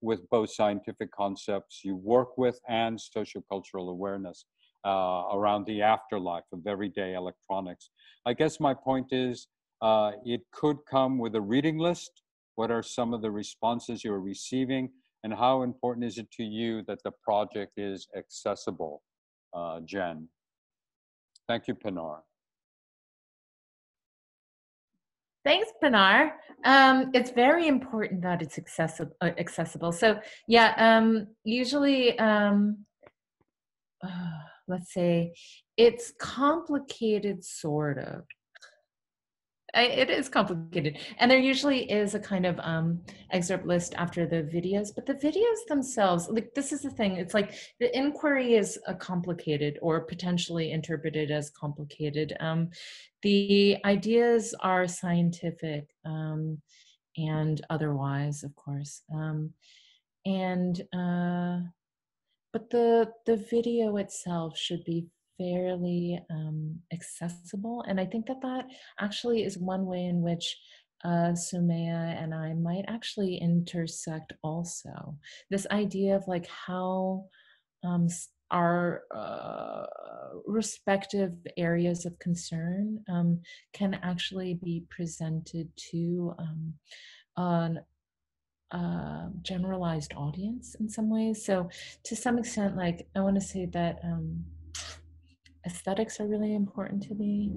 with both scientific concepts you work with and sociocultural awareness around the afterlife of everyday electronics. I guess my point is it could come with a reading list. What are some of the responses you're receiving? And how important is it to you that the project is accessible, Jen? Thank you, Pinar. Thanks, Pinar. It's very important that it's accessible. So yeah, usually, let's say, it's complicated, sort of. It is complicated. And there usually is a kind of excerpt list after the videos, but the videos themselves, like this is the thing, it's like the inquiry is complicated or potentially interpreted as complicated. The ideas are scientific and otherwise, of course. But the video itself should be fairly accessible. And I think that that actually is one way in which Sumeyye and I might actually intersect also. This idea of like how our respective areas of concern can actually be presented to a generalized audience in some ways. So to some extent, like I want to say that aesthetics are really important to me.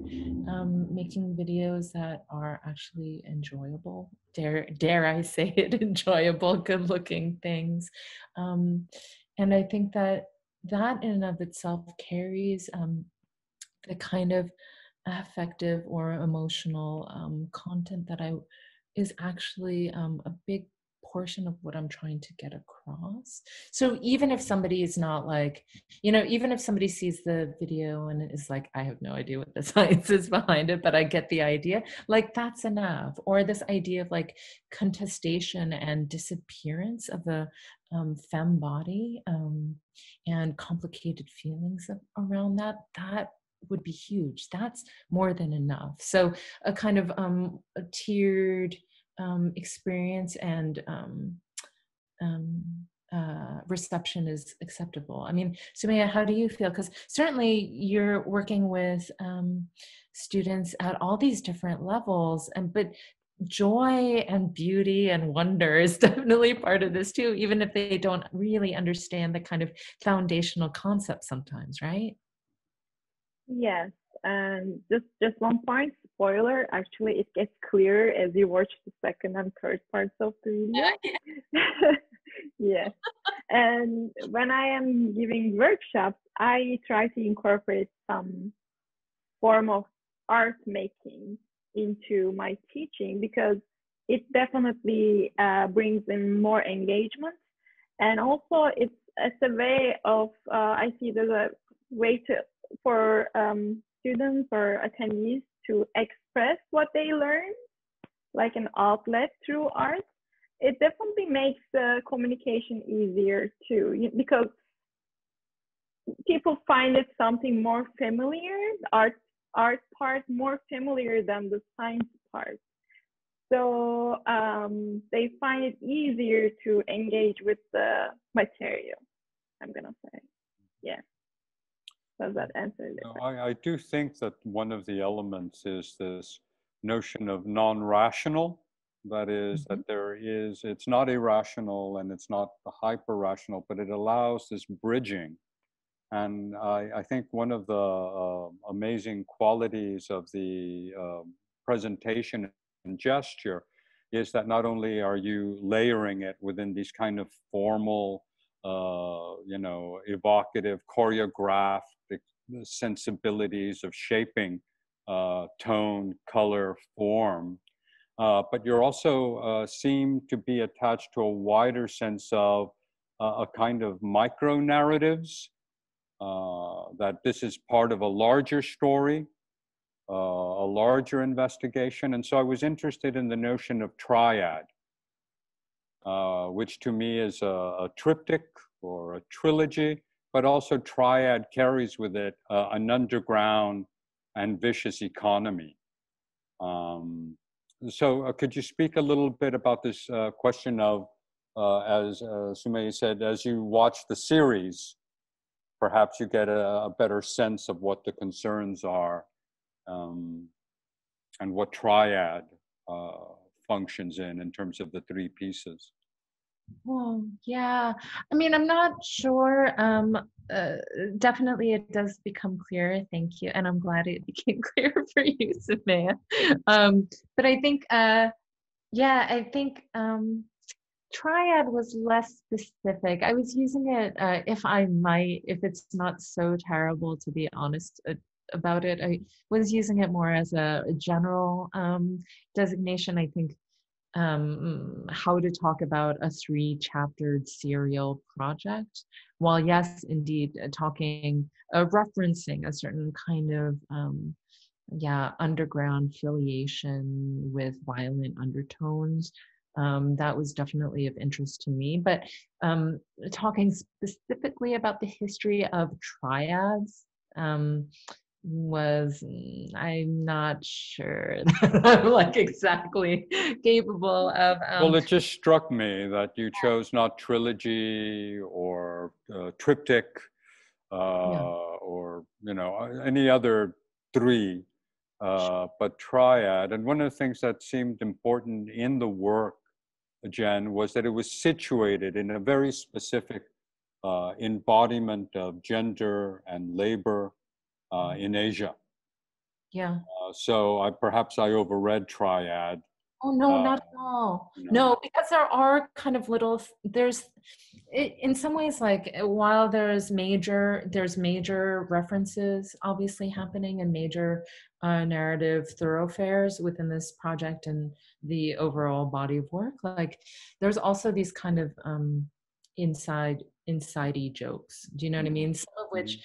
Making videos that are actually enjoyable, dare I say it, enjoyable, good-looking things. And I think that that in and of itself carries the kind of affective or emotional content that is actually a big portion of what I'm trying to get across. So even if somebody is not like, you know, even if somebody sees the video and is like, I have no idea what the science is behind it, but I get the idea, like that's enough. Or this idea of like contestation and disappearance of the femme body and complicated feelings around that, that would be huge. That's more than enough. So a kind of a tiered experience and reception is acceptable. I mean, Sumeyye, how do you feel? Because certainly you're working with students at all these different levels, and but joy and beauty and wonder is definitely part of this too, even if they don't really understand the kind of foundational concept sometimes, right? Yes. Just one point, spoiler, actually it gets clearer as you watch the second and third parts of the video. Yeah. And when I am giving workshops, I try to incorporate some form of art making into my teaching because it definitely brings in more engagement. And also it's a way of, I see there's a way to, for students or attendees to express what they learn, like an outlet through art. it definitely makes the communication easier too, because people find it something more familiar, art part more familiar than the science part. So they find it easier to engage with the material, I'm gonna say. Yeah, does that answer it? I do think that one of the elements is this notion of non-rational. That is, that there is, it's not irrational and it's not hyper-rational, but it allows this bridging. And I think one of the amazing qualities of the presentation and gesture is that not only are you layering it within these kind of formal, you know, evocative, choreographed sensibilities of shaping tone, color, form, but you're also seem to be attached to a wider sense of a kind of micro narratives, that this is part of a larger story, a larger investigation. And so I was interested in the notion of triad, which to me is a triptych or a trilogy, but also triad carries with it an underground and vicious economy. So could you speak a little bit about this question of, as Sumeyye said, as you watch the series, perhaps you get a better sense of what the concerns are and what triad functions in terms of the three pieces. Oh, yeah. I mean, I'm not sure. Definitely it does become clearer. Thank you. And I'm glad it became clear for you, Sumeyye. But I think, yeah, I think triad was less specific. I was using it, if I might, if it's not so terrible to be honest about it, I was using it more as a general designation, I think. How to talk about a three-chaptered serial project, while yes, indeed, talking, referencing a certain kind of, yeah, underground affiliation with violent undertones, that was definitely of interest to me. But talking specifically about the history of triads, was, I'm not sure that I'm like exactly capable of. Well, it just struck me that you chose not trilogy or triptych yeah, or, you know, any other three, but triad. And one of the things that seemed important in the work, Jen, was that it was situated in a very specific embodiment of gender and labor in Asia. Yeah. So perhaps I overread triad. Oh, no, not at all. You know. No, because there are kind of little, in some ways, like while there's major references obviously happening and major narrative thoroughfares within this project and the overall body of work, like there's also these kind of insidey jokes. Do you know what I mean? Some of which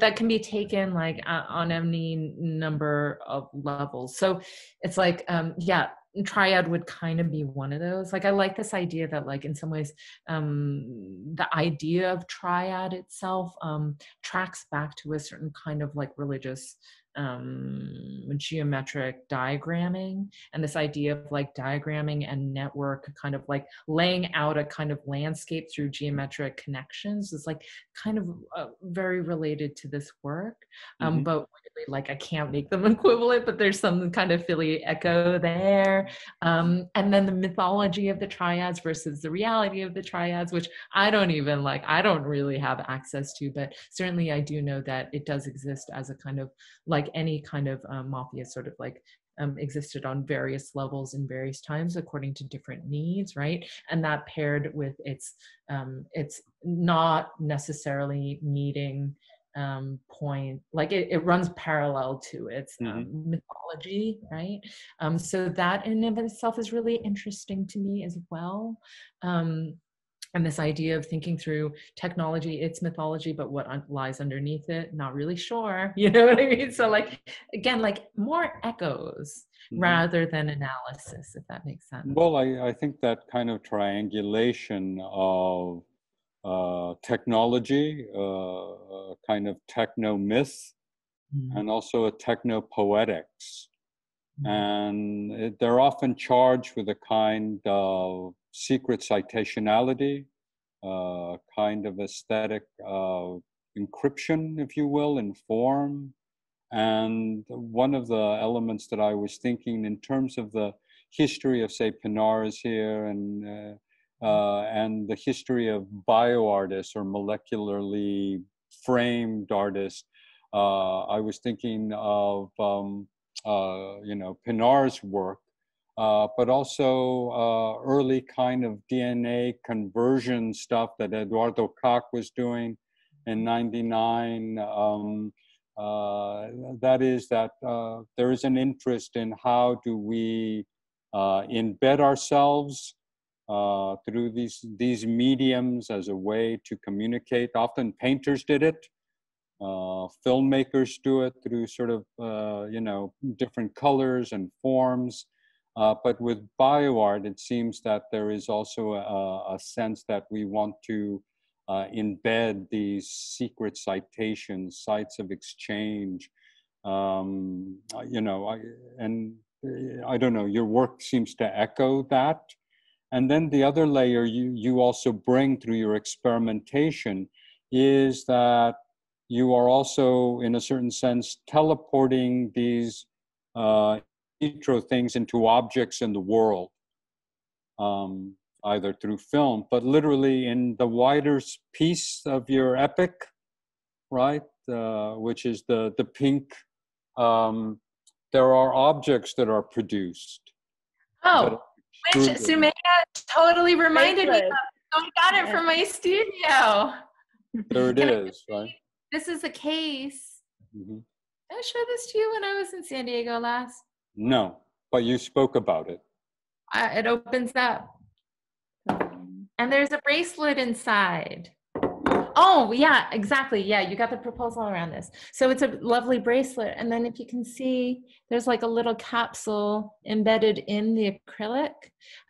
that can be taken like on any number of levels. So it's like, yeah, triad would kind of be one of those. Like I like this idea that like in some ways, the idea of triad itself tracks back to a certain kind of like religious geometric diagramming, and this idea of like diagramming and network, kind of like laying out a kind of landscape through geometric connections, is like kind of very related to this work. But really, like I can't make them equivalent, but there's some kind of Philly echo there. And then the mythology of the triads versus the reality of the triads, which I don't really have access to, but certainly I do know that it does exist as a kind of like any kind of mafia sort of like existed on various levels in various times according to different needs, right? And that paired with its not necessarily meeting point, like it runs parallel to its mythology, right? So that in and of itself is really interesting to me as well. And this idea of thinking through technology, its mythology, but what lies underneath it, not really sure, you know what I mean? So like, again, like more echoes rather than analysis, if that makes sense. Well, I think that kind of triangulation of technology, kind of techno-myth, and also a techno-poetics. And they're often charged with a kind of secret citationality, kind of aesthetic encryption, if you will, in form. And one of the elements that I was thinking in terms of the history of, say, Pinar's here, and the history of bioartists or molecularly framed artists, I was thinking of you know, Pinar's work, but also early kind of DNA conversion stuff that Eduardo Kac was doing in '99. That is that there is an interest in how do we embed ourselves through these mediums as a way to communicate. Often painters did it. Filmmakers do it through sort of, you know, different colors and forms. But with bioart, it seems that there is also a sense that we want to embed these secret citations, sites of exchange. You know, I don't know, your work seems to echo that. And then the other layer you also bring through your experimentation is that you are also, in a certain sense, teleporting these intro things into objects in the world, either through film, but literally in the wider piece of your epic, right? Which is the pink. There are objects that are produced. Oh, which Sumeyye totally reminded me of. So I got it from my studio. There it is, right? This is a case. Did I show this to you when I was in San Diego last? No, but you spoke about it. It opens up. And there's a bracelet inside. Oh, yeah, exactly. Yeah, you got the proposal around this. So it's a lovely bracelet. And then if you can see, there's like a little capsule embedded in the acrylic.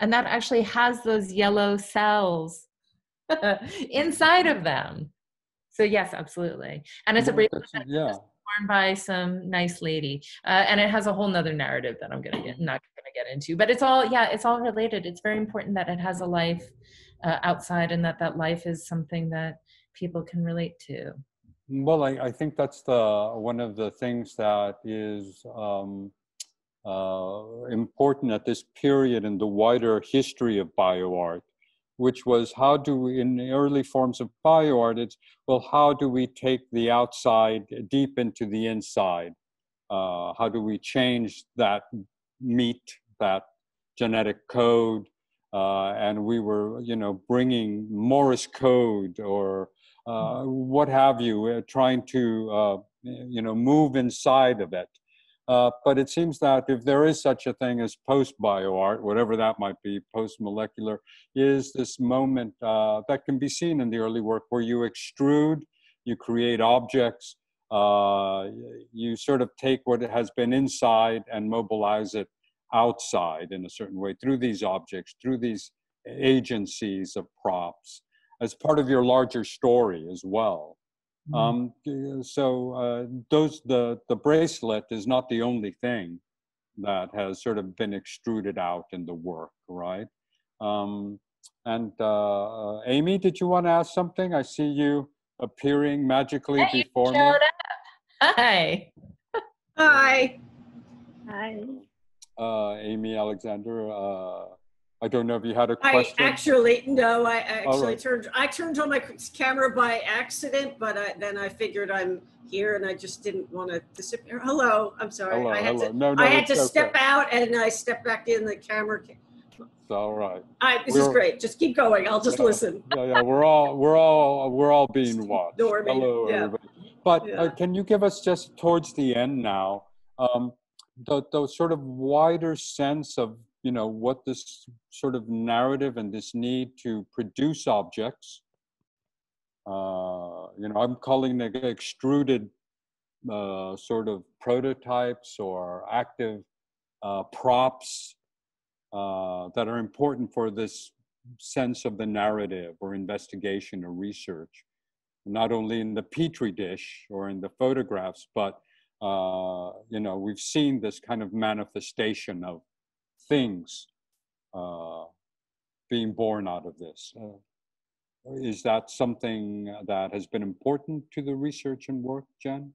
And that actually has those yellow cells inside of them. So yes, absolutely. And it's a bracelet worn by some nice lady. And it has a whole nother narrative that I'm not gonna get into, but it's all, yeah, it's all related. It's very important that it has a life outside and that life is something that people can relate to. Well, I think that's one of the things that is important at this period in the wider history of bioart, which was how do we, in the early forms of bioart, it's, well, how do we take the outside deep into the inside? How do we change that meat, that genetic code? And we were, you know, bringing Morse code or what have you, trying to, you know, move inside of it. But it seems that if there is such a thing as post-bioart, whatever that might be, post-molecular, is this moment that can be seen in the early work where you extrude, you create objects, you sort of take what has been inside and mobilize it outside in a certain way through these objects, through these agencies of props, as part of your larger story as well. So the bracelet is not the only thing that has sort of been extruded out in the work, right? Amy, did you want to ask something? I see you appearing magically before me. Hi. Hi. Hi. Amy Alexander, I don't know if you had a question. I turned on my camera by accident, but then I figured I'm here and I just didn't want to disappear. Hello, I'm sorry. Hello, I had to step out and I stepped back in the camera. It's all right. This is great. Just keep going. I'll just listen. Yeah. We're all being watched. Hello, everybody. But can you give us just towards the end now the sort of wider sense of you know, what this sort of narrative and this need to produce objects, you know, I'm calling it extruded sort of prototypes or active props that are important for this sense of the narrative or investigation or research, not only in the petri dish or in the photographs, but you know, we've seen this kind of manifestation of things being born out of this. Is that something that has been important to the research and work, Jen?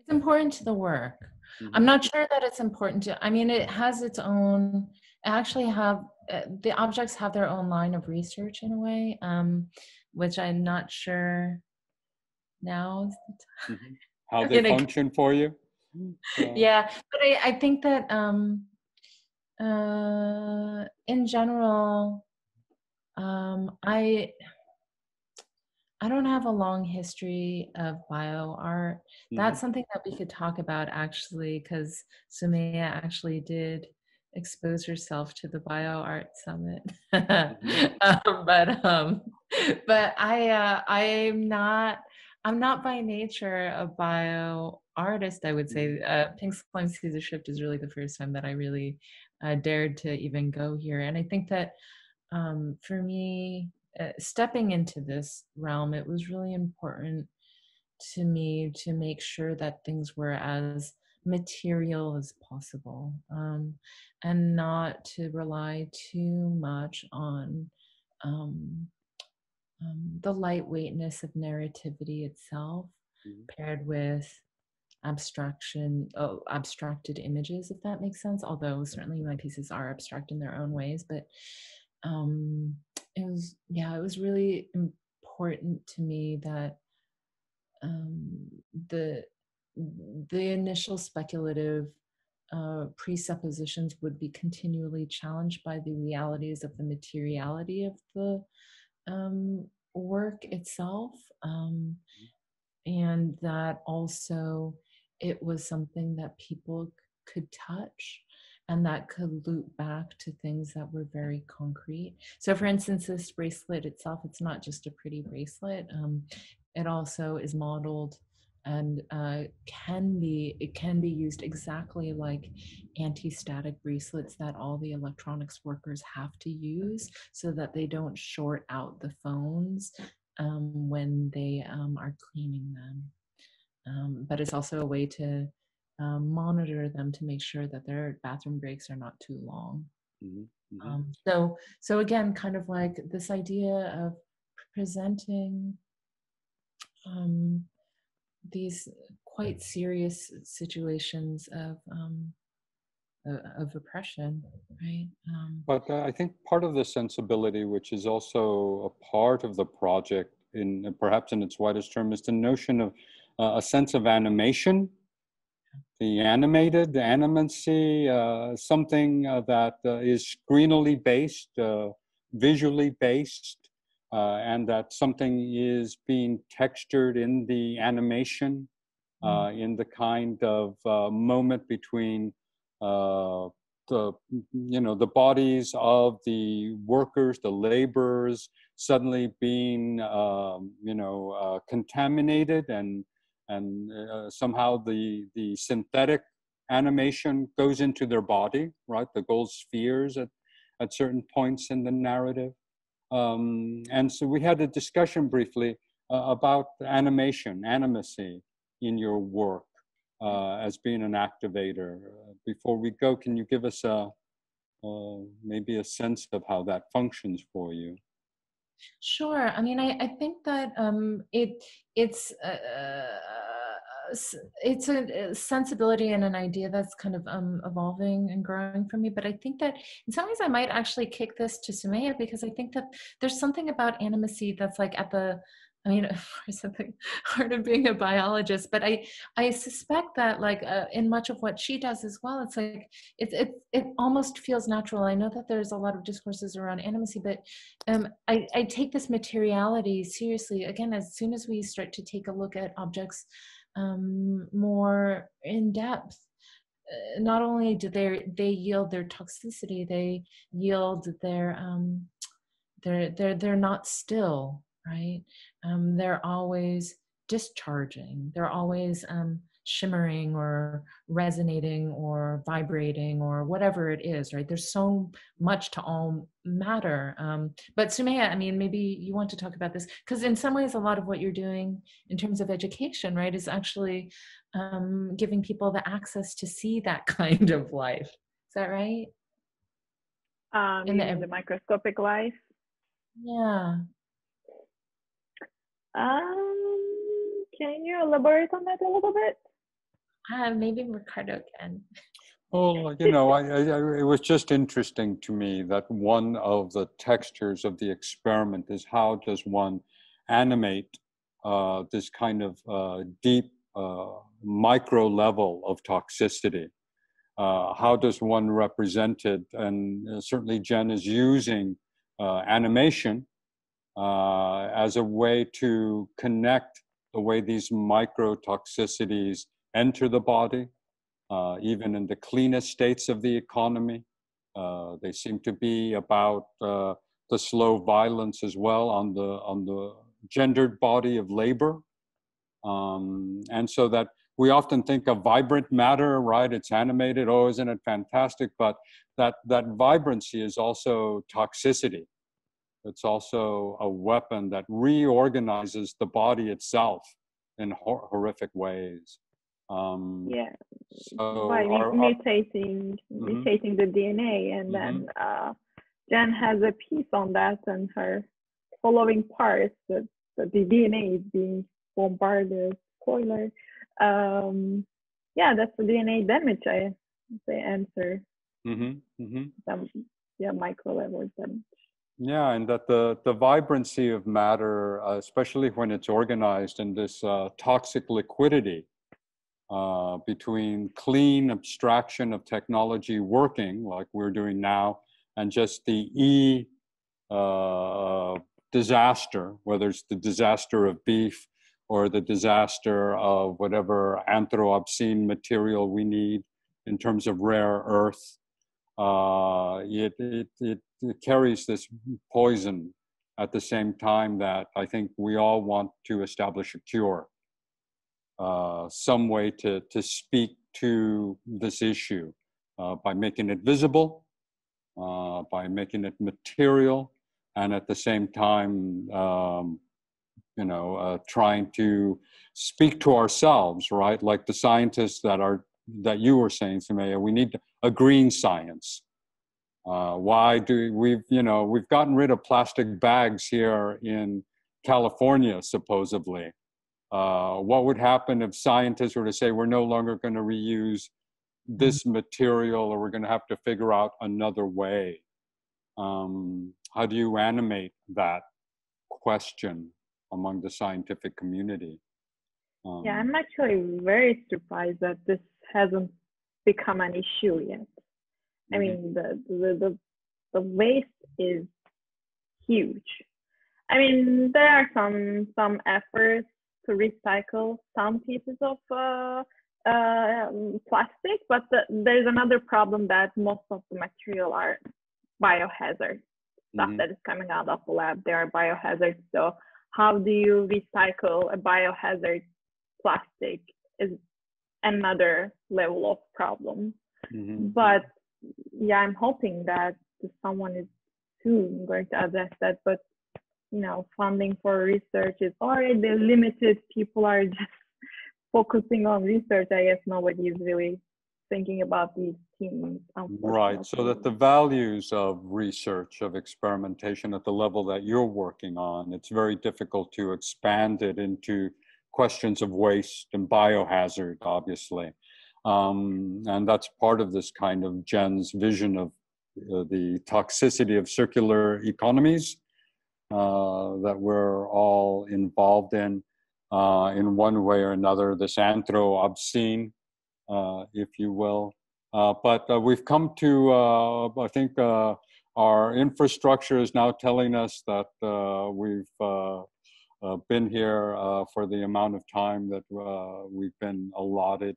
It's important to the work. Mm-hmm. I'm not sure that it's important to, I mean, it has its own, actually have, the objects have their own line of research in a way, which I'm not sure now. Mm-hmm. How they function for you? Yeah, but I think that in general, I don't have a long history of bio art. Mm-hmm. That's something that we could talk about actually, because Sumeyye actually did expose herself to the Bio Art Summit. But I'm not by nature a bio artist, I would say. Pink Slime Caesar Shift is really the first time that I really dared to even go here. And I think that for me, stepping into this realm, it was really important to me to make sure that things were as material as possible, and not to rely too much on the lightweightness of narrativity itself, mm-hmm. paired with abstraction, abstracted images, if that makes sense. Although certainly my pieces are abstract in their own ways, but it was really important to me that the initial speculative presuppositions would be continually challenged by the realities of the materiality of the work itself, and that also it was something that people could touch and that could loop back to things that were very concrete. So for instance, this bracelet itself, it's not just a pretty bracelet. It also is modeled and it can be used exactly like anti-static bracelets that all the electronics workers have to use so that they don't short out the phones when they are cleaning them. But it's also a way to monitor them to make sure that their bathroom breaks are not too long. Mm-hmm. Mm-hmm. So again, kind of like this idea of presenting these quite serious situations of oppression, right? But I think part of the sensibility, which is also a part of the project, in perhaps in its widest term, is the notion of a sense of animation, the animated, the animancy, something that is screenily based, visually based, and that something is being textured in the animation, in the kind of moment between the bodies of the workers, the laborers, suddenly being contaminated, and somehow the synthetic animation goes into their body, right? The gold spheres at certain points in the narrative. And so we had a discussion briefly about animation, animacy in your work as being an activator. Before we go, can you give us maybe a sense of how that functions for you? Sure. I mean, I think that it's a sensibility and an idea that's kind of evolving and growing for me. But I think that in some ways I might actually kick this to Sumeyye, because I think that there's something about animacy that's like of course, at the heart of being a biologist, but I suspect that like in much of what she does as well, it's like it almost feels natural. I know that there's a lot of discourses around animacy, but I take this materiality seriously. Again, as soon as we start to take a look at objects more in depth, not only do they yield their toxicity, they yield they're not still, right? They're always discharging. They're always shimmering or resonating or vibrating or whatever it is, right? There's so much to all matter. But Sumeyye, I mean, maybe you want to talk about this, because in some ways, a lot of what you're doing in terms of education, right, is actually giving people the access to see that kind of life. Is that right? In the microscopic life? Yeah. Can you elaborate on that a little bit? Maybe Ricardo can. Well, you know, it was just interesting to me that one of the textures of the experiment is how does one animate this kind of deep micro level of toxicity? How does one represent it? And certainly Jen is using animation as a way to connect the way these microtoxicities enter the body, even in the cleanest states of the economy. They seem to be about the slow violence as well on the gendered body of labor. And so that we often think of vibrant matter, right? It's animated, oh, isn't it fantastic? But that vibrancy is also toxicity. It's also a weapon that reorganizes the body itself in horrific ways. Yeah, so by mutating the DNA. And then Jen has a piece on that, and her following parts that the DNA is being bombarded. Spoiler. Yeah, that's the DNA damage, they answer. Yeah, micro level damage. Yeah, and that the vibrancy of matter, especially when it's organized in this toxic liquidity between clean abstraction of technology working, like we're doing now, and just the disaster, whether it's the disaster of beef or the disaster of whatever anthro-obscene material we need in terms of rare earth. It carries this poison at the same time that I think we all want to establish a cure, some way to speak to this issue by making it visible, by making it material, and at the same time, you know, trying to speak to ourselves, right? Like the scientists that you were saying, Sumeyye, we need a green science. Why do we've gotten rid of plastic bags here in California, supposedly. What would happen if scientists were to say, we're no longer going to reuse this material, or we're going to have to figure out another way? How do you animate that question among the scientific community? Yeah, I'm actually very surprised that this hasn't become an issue yet. I mean, the waste is huge. I mean, there are some efforts to recycle some pieces of plastic, but there's another problem that most of the material are biohazard stuff that is coming out of the lab. They are biohazard. So how do you recycle a biohazard plastic is another level of problem. But yeah, I'm hoping that someone is soon going to address that. But you know, funding for research is already limited. People are just focusing on research. I guess nobody is really thinking about these things. Right. So that the values of research, of experimentation at the level that you're working on, it's very difficult to expand it into questions of waste and biohazard, obviously. And that's part of this kind of Jen's vision of the toxicity of circular economies that we're all involved in one way or another, this anthro-obscene, if you will. But we've come to, I think our infrastructure is now telling us that we've been here for the amount of time that we've been allotted.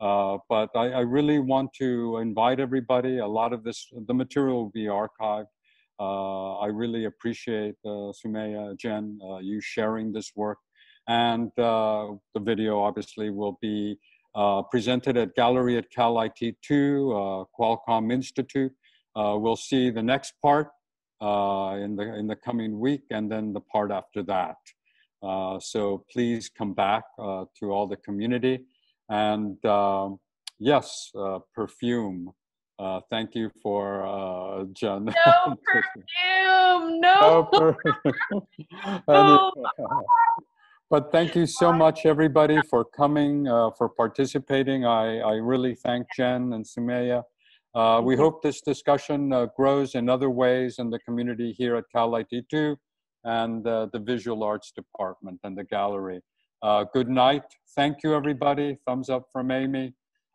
But I really want to invite everybody. A lot of this, the material will be archived. I really appreciate Sumeyye, Jen, you sharing this work. And the video obviously will be presented at Gallery at Cal IT2, Qualcomm Institute. We'll see the next part in the coming week, and then the part after that. So please come back to all the community. And yes, perfume. Thank you for Jen. No perfume, no. No perfume. No. But thank you so much, everybody, for coming, for participating. I really thank Jen and Sumeyye. We hope this discussion grows in other ways in the community here at Cal IT2 and the Visual Arts Department and the gallery. Good night. Thank you, everybody. Thumbs up from Amy.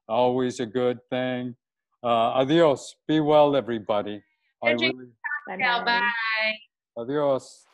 Always a good thing. Adios. Be well, everybody. Bye. Really... Bye. Adios.